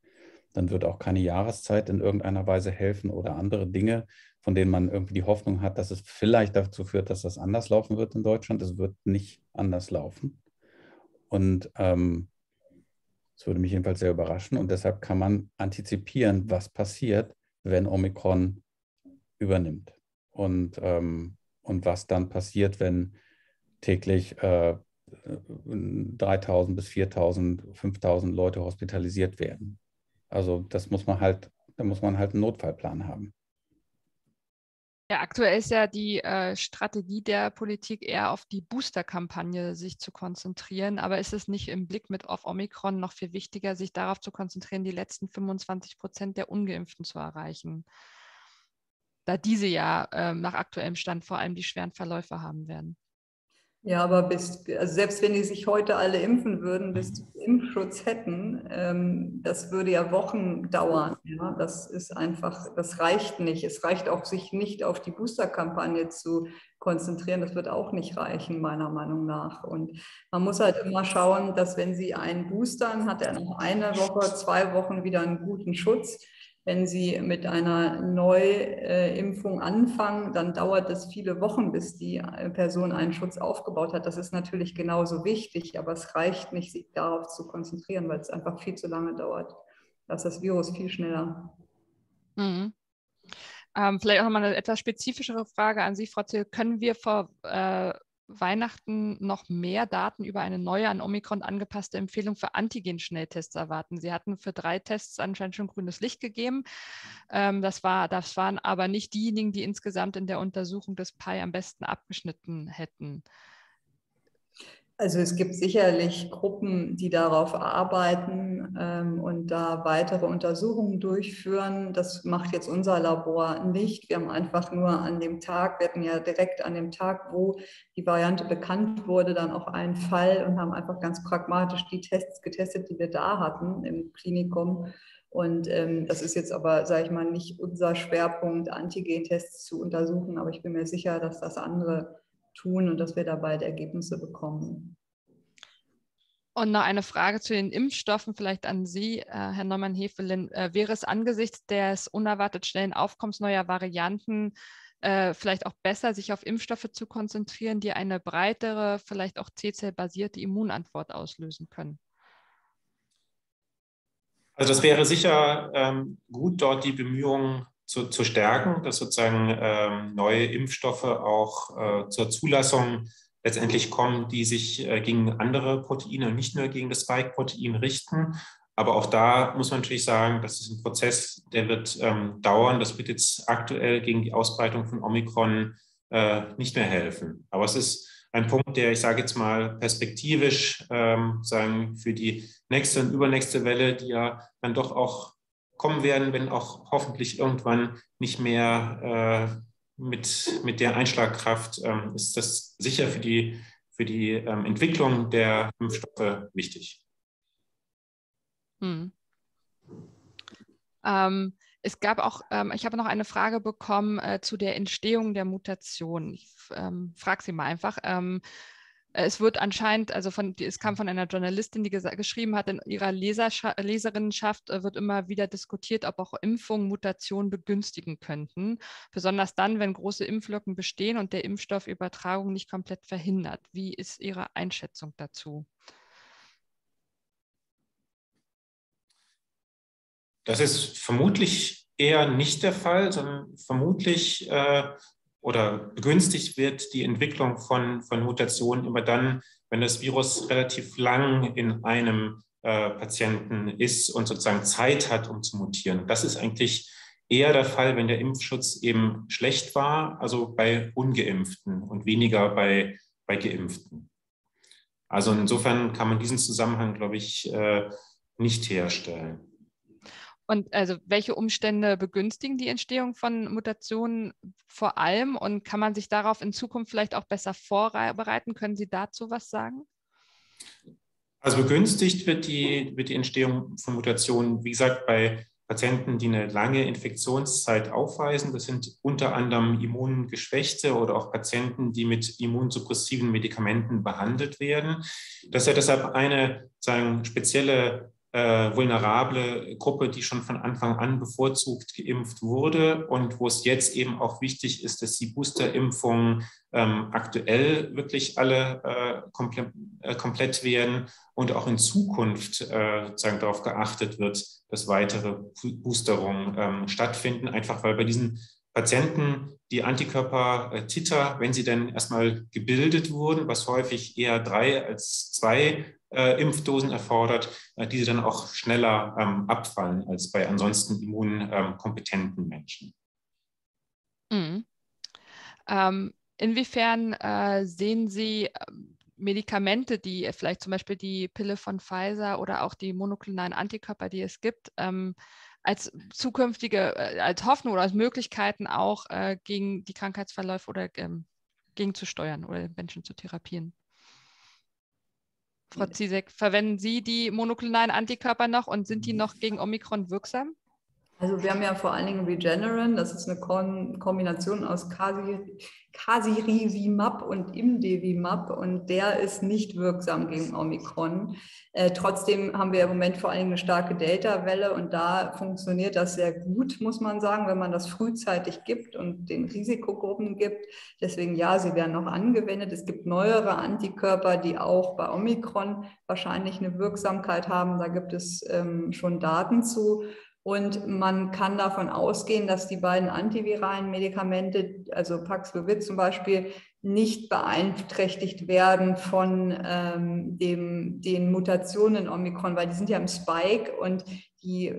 Dann wird auch keine Jahreszeit in irgendeiner Weise helfen oder andere Dinge, von denen man irgendwie die Hoffnung hat, dass es vielleicht dazu führt, dass das anders laufen wird in Deutschland. Es wird nicht anders laufen. Und das würde mich jedenfalls sehr überraschen. Und deshalb kann man antizipieren, was passiert, wenn Omikron übernimmt. Und was dann passiert, wenn täglich 3.000 bis 4.000, 5.000 Leute hospitalisiert werden. Also da muss man halt einen Notfallplan haben. Ja, aktuell ist ja die Strategie der Politik eher auf die Booster-Kampagne sich zu konzentrieren. Aber ist es nicht im Blick auf Omikron noch viel wichtiger, sich darauf zu konzentrieren, die letzten 25% der Ungeimpften zu erreichen? Da diese ja nach aktuellem Stand vor allem die schweren Verläufe haben werden. Ja, aber also selbst wenn die sich heute alle impfen würden, bis sie Impfschutz hätten, das würde ja Wochen dauern. Ja? Das ist einfach, das reicht nicht. Es reicht auch, sich nicht auf die Booster-Kampagne zu konzentrieren. Das wird auch nicht reichen, meiner Meinung nach. Und man muss halt immer schauen, dass wenn Sie einen boostern, hat er noch eine Woche, 2 Wochen wieder einen guten Schutz. Wenn Sie mit einer Neuimpfung anfangen, dann dauert es viele Wochen, bis die Person einen Schutz aufgebaut hat. Das ist natürlich genauso wichtig, aber es reicht nicht, sich darauf zu konzentrieren, weil es einfach viel zu lange dauert. Da ist das Virus viel schneller. Mhm. Vielleicht auch nochmal eine etwas spezifischere Frage an Sie, Frau Ziel. Können wir vor Weihnachten noch mehr Daten über eine neue, an Omikron angepasste Empfehlung für Antigen-Schnelltests erwarten? Sie hatten für 3 Tests anscheinend schon grünes Licht gegeben. Das waren aber nicht diejenigen, die insgesamt in der Untersuchung des PI am besten abgeschnitten hätten. Also es gibt sicherlich Gruppen, die darauf arbeiten und da weitere Untersuchungen durchführen. Das macht jetzt unser Labor nicht. Wir haben einfach nur an dem Tag, wir hatten ja direkt an dem Tag, wo die Variante bekannt wurde, dann auch einen Fall und haben einfach ganz pragmatisch die Tests getestet, die wir da hatten im Klinikum. Und das ist jetzt aber, sage ich mal, nicht unser Schwerpunkt, Antigentests zu untersuchen. Aber ich bin mir sicher, dass das andere tun und dass wir da bald Ergebnisse bekommen. Und noch eine Frage zu den Impfstoffen vielleicht an Sie, Herr Neumann-Haefelin. Wäre es angesichts des unerwartet schnellen Aufkommens neuer Varianten vielleicht auch besser, sich auf Impfstoffe zu konzentrieren, die eine breitere, vielleicht auch T-Zell-basierte Immunantwort auslösen können? Also das wäre sicher gut, dort die Bemühungen zu stärken, dass sozusagen neue Impfstoffe auch zur Zulassung letztendlich kommen, die sich gegen andere Proteine und nicht nur gegen das Spike-Protein richten. Aber auch da muss man natürlich sagen, das ist ein Prozess, der wird dauern. Das wird jetzt aktuell gegen die Ausbreitung von Omikron nicht mehr helfen. Aber es ist ein Punkt, der, ich sage jetzt mal, perspektivisch sagen für die nächste und übernächste Welle, die ja dann doch auch kommen werden, wenn auch hoffentlich irgendwann nicht mehr mit der Einschlagkraft, ist das sicher für die Entwicklung der Impfstoffe wichtig. Hm. Es gab auch, ich habe noch eine Frage bekommen zu der Entstehung der Mutation. Ich frage Sie mal einfach. Es wird anscheinend, es kam von einer Journalistin, die geschrieben hat, in ihrer Leserinnenschaft wird immer wieder diskutiert, ob auch Impfungen Mutationen begünstigen könnten. Besonders dann, wenn große Impflücken bestehen und der Impfstoff Übertragung nicht komplett verhindert. Wie ist Ihre Einschätzung dazu? Das ist vermutlich eher nicht der Fall, sondern vermutlich oder begünstigt wird die Entwicklung von Mutationen immer dann, wenn das Virus relativ lang in einem Patienten ist und sozusagen Zeit hat, um zu mutieren. Das ist eigentlich eher der Fall, wenn der Impfschutz eben schlecht war, also bei Ungeimpften und weniger bei Geimpften. Also insofern kann man diesen Zusammenhang, glaube ich, nicht herstellen. Und also welche Umstände begünstigen die Entstehung von Mutationen vor allem? Und kann man sich darauf in Zukunft vielleicht auch besser vorbereiten? Können Sie dazu was sagen? Also begünstigt wird die Entstehung von Mutationen, wie gesagt, bei Patienten, die eine lange Infektionszeit aufweisen. Das sind unter anderem Immungeschwächte oder auch Patienten, die mit immunsuppressiven Medikamenten behandelt werden. Das ist ja deshalb eine, sagen, spezielle vulnerable Gruppe, die schon von Anfang an bevorzugt geimpft wurde und wo es jetzt eben auch wichtig ist, dass die Boosterimpfungen aktuell wirklich alle komplett werden und auch in Zukunft sozusagen darauf geachtet wird, dass weitere Boosterungen stattfinden, einfach weil bei diesen Patienten die Antikörpertiter, wenn sie dann erstmal gebildet wurden, was häufig eher 3 als 2 Impfdosen erfordert, die sie dann auch schneller abfallen als bei ansonsten immunkompetenten Menschen. Mhm. Inwiefern sehen Sie Medikamente, die vielleicht zum Beispiel die Pille von Pfizer oder auch die monoklonalen Antikörper, die es gibt, als zukünftige, als Hoffnung oder als Möglichkeiten auch gegen die Krankheitsverläufe oder gegenzusteuern oder Menschen zu therapieren. Frau Ciesek, verwenden Sie die monoklonalen Antikörper noch und sind die noch gegen Omikron wirksam? Also wir haben ja vor allen Dingen Regeneron, das ist eine Kombination aus Casirivimab und Imdevimab und der ist nicht wirksam gegen Omikron. Trotzdem haben wir im Moment vor allen Dingen eine starke Delta-Welle und da funktioniert das sehr gut, muss man sagen, wenn man das frühzeitig gibt und den Risikogruppen gibt. Deswegen ja, sie werden noch angewendet. Es gibt neuere Antikörper, die auch bei Omikron wahrscheinlich eine Wirksamkeit haben. Da gibt es schon Daten zu. Und man kann davon ausgehen, dass die beiden antiviralen Medikamente, also Paxlovid zum Beispiel, nicht beeinträchtigt werden von den Mutationen in Omikron, weil die sind ja im Spike und die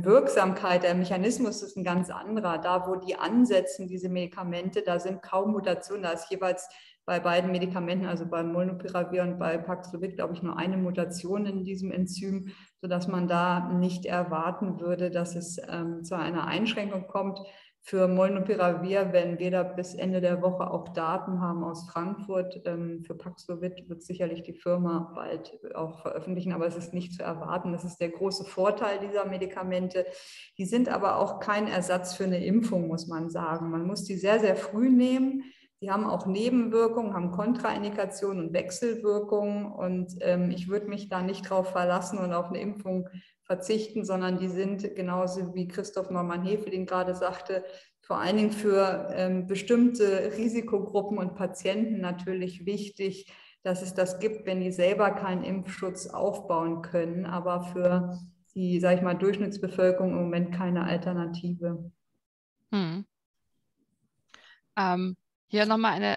Wirksamkeit, der Mechanismus ist ein ganz anderer. Da, wo die ansetzen, diese Medikamente, da sind kaum Mutationen, da ist jeweils bei beiden Medikamenten, also bei Molnupiravir und bei Paxlovid, glaube ich, nur eine Mutation in diesem Enzym, sodass man da nicht erwarten würde, dass es zu einer Einschränkung kommt. Für Molnupiravir, wenn wir da bis Ende der Woche auch Daten haben aus Frankfurt, für Paxlovid wird sicherlich die Firma bald auch veröffentlichen, aber es ist nicht zu erwarten. Das ist der große Vorteil dieser Medikamente. Die sind aber auch kein Ersatz für eine Impfung, muss man sagen. Man muss die sehr, sehr früh nehmen. Die haben auch Nebenwirkungen, haben Kontraindikationen und Wechselwirkungen und ich würde mich da nicht drauf verlassen und auf eine Impfung verzichten, sondern die sind, genauso wie Christoph Neumann-Haefelin gerade sagte, vor allen Dingen für bestimmte Risikogruppen und Patienten natürlich wichtig, dass es das gibt, wenn die selber keinen Impfschutz aufbauen können, aber für die, sag ich mal, Durchschnittsbevölkerung im Moment keine Alternative. Hier nochmal eine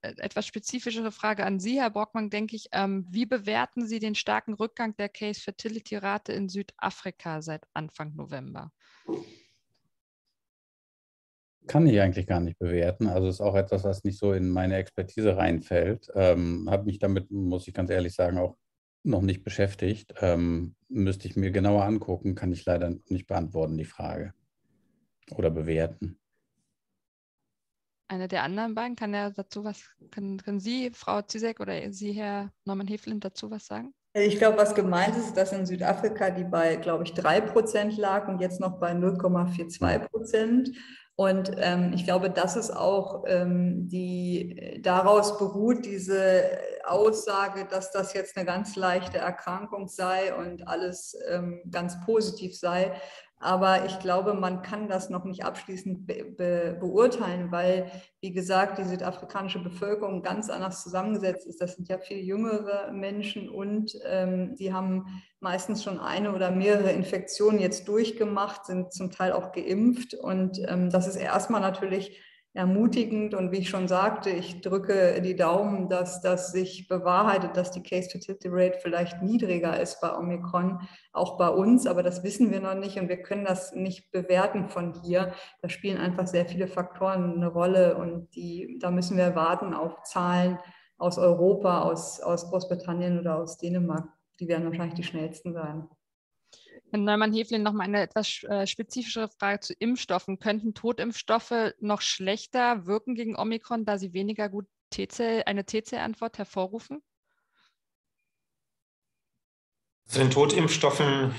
etwas spezifischere Frage an Sie, Herr Brockmann, denke ich. Wie bewerten Sie den starken Rückgang der Case-Fertility-Rate in Südafrika seit Anfang November? Kann ich eigentlich gar nicht bewerten. Also ist auch etwas, was nicht so in meine Expertise reinfällt. Habe mich damit, muss ich ganz ehrlich sagen, auch noch nicht beschäftigt. Müsste ich mir genauer angucken, kann ich leider nicht beantworten, die Frage. Oder bewerten. Einer der anderen beiden, können Sie, Frau Ciesek, oder Sie, Herr Neumann-Haefelin, dazu was sagen? Ich glaube, was gemeint ist, dass in Südafrika die bei, glaube ich, 3% lag und jetzt noch bei 0,42%. Und ich glaube, das ist auch daraus beruht diese Aussage, dass das jetzt eine ganz leichte Erkrankung sei und alles ganz positiv sei. Aber ich glaube, man kann das noch nicht abschließend beurteilen, weil, wie gesagt, die südafrikanische Bevölkerung ganz anders zusammengesetzt ist. Das sind ja viel jüngere Menschen und die haben meistens schon eine oder mehrere Infektionen jetzt durchgemacht, sind zum Teil auch geimpft. Und das ist erstmal natürlich ermutigend. Und wie ich schon sagte, ich drücke die Daumen, dass das sich bewahrheitet, dass die Case-Fatality-Rate vielleicht niedriger ist bei Omikron, auch bei uns. Aber das wissen wir noch nicht und wir können das nicht bewerten von hier. Da spielen einfach sehr viele Faktoren eine Rolle und da müssen wir warten auf Zahlen aus Europa, aus Großbritannien oder aus Dänemark. Die werden wahrscheinlich die schnellsten sein. Herr Neumann-Haefelin, nochmal eine etwas spezifischere Frage zu Impfstoffen. Könnten Totimpfstoffe noch schlechter wirken gegen Omikron, da sie weniger gut eine T-Zell-Antwort hervorrufen? Zu den Totimpfstoffen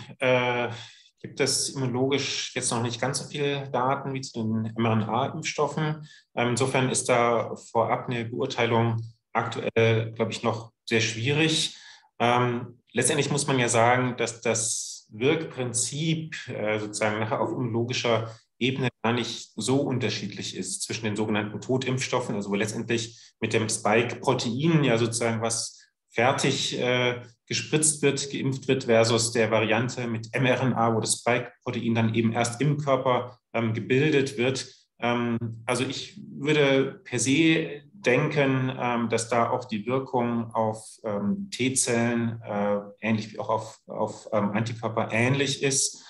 gibt es immunologisch jetzt noch nicht ganz so viele Daten wie zu den mRNA-Impfstoffen. Insofern ist da vorab eine Beurteilung aktuell, glaube ich, noch sehr schwierig. Letztendlich muss man ja sagen, dass das Wirkprinzip sozusagen nachher auf immunologischer Ebene gar nicht so unterschiedlich ist zwischen den sogenannten Totimpfstoffen, also wo letztendlich mit dem Spike-Protein ja sozusagen was fertig gespritzt wird, geimpft wird, versus der Variante mit mRNA, wo das Spike-Protein dann eben erst im Körper gebildet wird. Also ich würde per se denken, dass da auch die Wirkung auf T-Zellen ähnlich wie auch auf Antikörper ähnlich ist.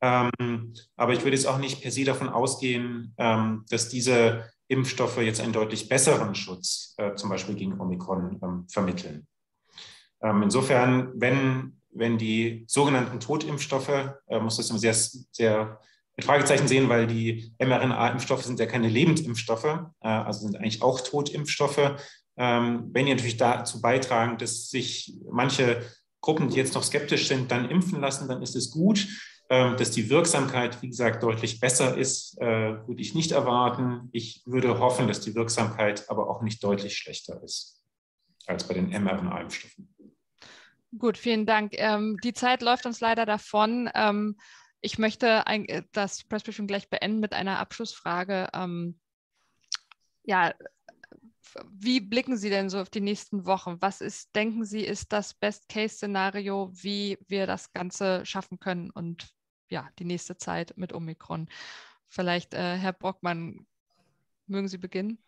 Aber ich würde jetzt auch nicht per se davon ausgehen, dass diese Impfstoffe jetzt einen deutlich besseren Schutz zum Beispiel gegen Omikron vermitteln. Insofern, wenn die sogenannten Totimpfstoffe, muss das immer sehr, sehr mit Fragezeichen sehen, weil die mRNA-Impfstoffe sind ja keine Lebendimpfstoffe, also sind eigentlich auch Totimpfstoffe. Wenn die natürlich dazu beitragen, dass sich manche Gruppen, die jetzt noch skeptisch sind, dann impfen lassen, dann ist es gut. Dass die Wirksamkeit, wie gesagt, deutlich besser ist, würde ich nicht erwarten. Ich würde hoffen, dass die Wirksamkeit aber auch nicht deutlich schlechter ist als bei den mRNA-Impfstoffen. Gut, vielen Dank. Die Zeit läuft uns leider davon. Ich möchte das Pressbriefing gleich beenden mit einer Abschlussfrage. Ja, wie blicken Sie denn so auf die nächsten Wochen? Was ist, denken Sie, ist das Best-Case-Szenario, wie wir das Ganze schaffen können und ja, die nächste Zeit mit Omikron? Vielleicht, Herr Brockmann, mögen Sie beginnen?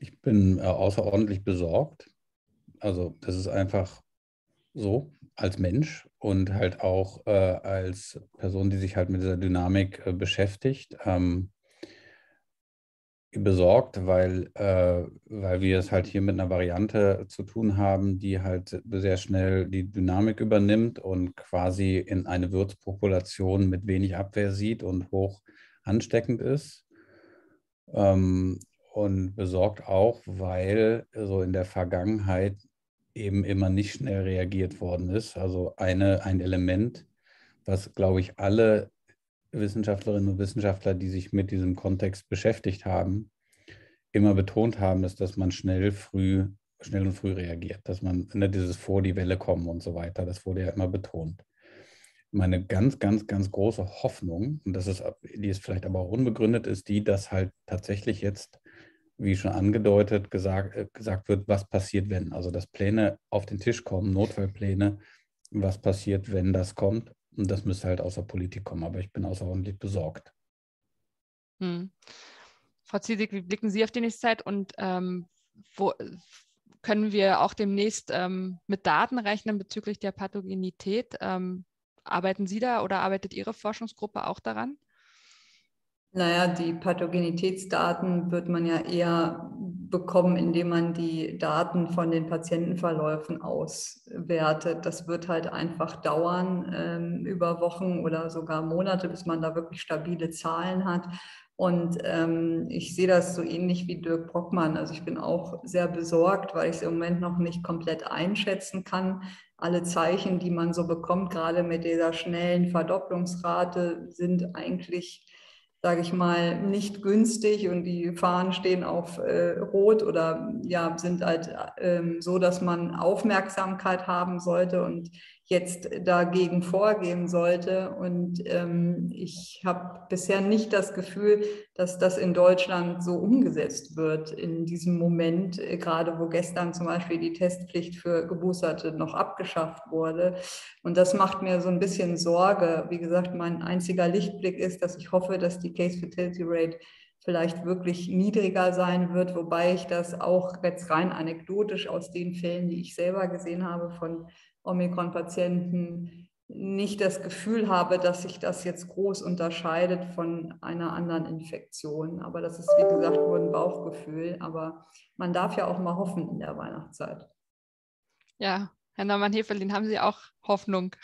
Ich bin außerordentlich besorgt. Also das ist einfach so als Mensch und halt auch als Person, die sich halt mit dieser Dynamik beschäftigt. Besorgt, weil wir es halt hier mit einer Variante zu tun haben, die halt sehr schnell die Dynamik übernimmt und quasi in eine Wirtspopulation mit wenig Abwehr sieht und hoch ansteckend ist. Und besorgt auch, weil so in der Vergangenheit eben immer nicht schnell reagiert worden ist. Also ein Element, was, glaube ich, alle Wissenschaftlerinnen und Wissenschaftler, die sich mit diesem Kontext beschäftigt haben, immer betont haben, ist, dass man schnell und früh reagiert, dass man dieses vor die Welle kommen und so weiter, das wurde ja immer betont. Meine ganz, ganz, ganz große Hoffnung, und die ist vielleicht aber auch unbegründet, ist die, dass halt tatsächlich jetzt, wie schon angedeutet, gesagt wird, was passiert, wenn. Also dass Pläne auf den Tisch kommen, Notfallpläne, was passiert, wenn das kommt. Und das müsste halt aus der Politik kommen, aber ich bin außerordentlich besorgt. Frau Ciesek, wie blicken Sie auf die nächste Zeit und wo können wir auch demnächst mit Daten rechnen bezüglich der Pathogenität? Arbeiten Sie da oder arbeitet Ihre Forschungsgruppe auch daran? Naja, die Pathogenitätsdaten wird man ja eher bekommen, indem man die Daten von den Patientenverläufen auswertet. Das wird halt einfach dauern, über Wochen oder sogar Monate, bis man da wirklich stabile Zahlen hat. Und ich sehe das so ähnlich wie Dirk Brockmann. Also ich bin auch sehr besorgt, weil ich es im Moment noch nicht komplett einschätzen kann. Alle Zeichen, die man so bekommt, gerade mit dieser schnellen Verdopplungsrate, sind eigentlich, sage ich mal, nicht günstig und die Fahnen stehen auf Rot oder ja, sind halt so, dass man Aufmerksamkeit haben sollte und jetzt dagegen vorgehen sollte. Und ich habe bisher nicht das Gefühl, dass das in Deutschland so umgesetzt wird in diesem Moment, gerade wo gestern zum Beispiel die Testpflicht für Geboosterte noch abgeschafft wurde. Und das macht mir so ein bisschen Sorge. Wie gesagt, mein einziger Lichtblick ist, dass ich hoffe, dass die Case-Fatality-Rate vielleicht wirklich niedriger sein wird, wobei ich das auch jetzt rein anekdotisch aus den Fällen, die ich selber gesehen habe von Omikron-Patienten, nicht das Gefühl habe, dass sich das jetzt groß unterscheidet von einer anderen Infektion. Aber das ist, wie gesagt, nur ein Bauchgefühl. Aber man darf ja auch mal hoffen in der Weihnachtszeit. Ja, Herr Neumann-Haefelin, haben Sie auch Hoffnung?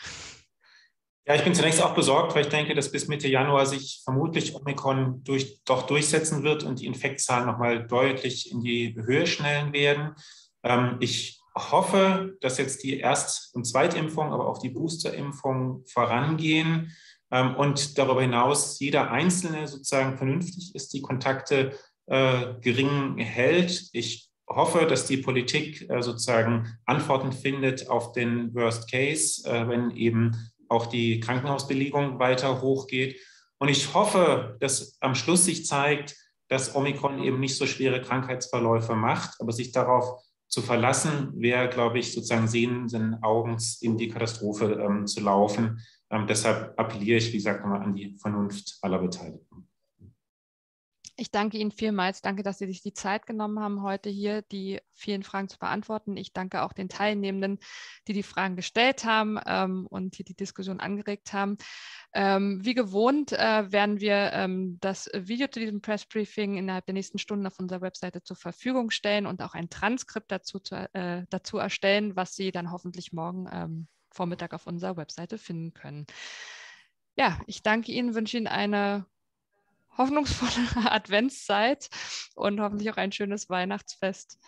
Ja, ich bin zunächst auch besorgt, weil ich denke, dass bis Mitte Januar sich vermutlich Omikron durchsetzen wird und die Infektzahlen nochmal deutlich in die Höhe schnellen werden. Ich hoffe, dass jetzt die Erst- und Zweitimpfung, aber auch die Boosterimpfung vorangehen und darüber hinaus jeder Einzelne sozusagen vernünftig ist, die Kontakte gering hält. Ich hoffe, dass die Politik sozusagen Antworten findet auf den Worst Case, wenn eben auch die Krankenhausbelegung weiter hochgeht. Und ich hoffe, dass am Schluss sich zeigt, dass Omikron eben nicht so schwere Krankheitsverläufe macht, aber sich darauf zu verlassen, wäre, glaube ich, sozusagen sehenden Augens in die Katastrophe zu laufen. Deshalb appelliere ich, wie gesagt, nochmal an die Vernunft aller Beteiligten. Ich danke Ihnen vielmals. Danke, dass Sie sich die Zeit genommen haben, heute hier die vielen Fragen zu beantworten. Ich danke auch den Teilnehmenden, die die Fragen gestellt haben und die Diskussion angeregt haben. Wie gewohnt werden wir das Video zu diesem Pressbriefing innerhalb der nächsten Stunden auf unserer Webseite zur Verfügung stellen und auch ein Transkript dazu erstellen, was Sie dann hoffentlich morgen Vormittag auf unserer Webseite finden können. ja, ich danke Ihnen, wünsche Ihnen eine hoffnungsvolle Adventszeit und hoffentlich auch ein schönes Weihnachtsfest,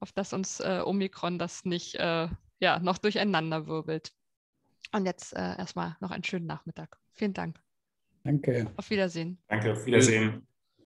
auf das uns Omikron das nicht noch durcheinander wirbelt. Und jetzt erstmal noch einen schönen Nachmittag. Vielen Dank. Danke. Auf Wiedersehen. Danke, auf Wiedersehen.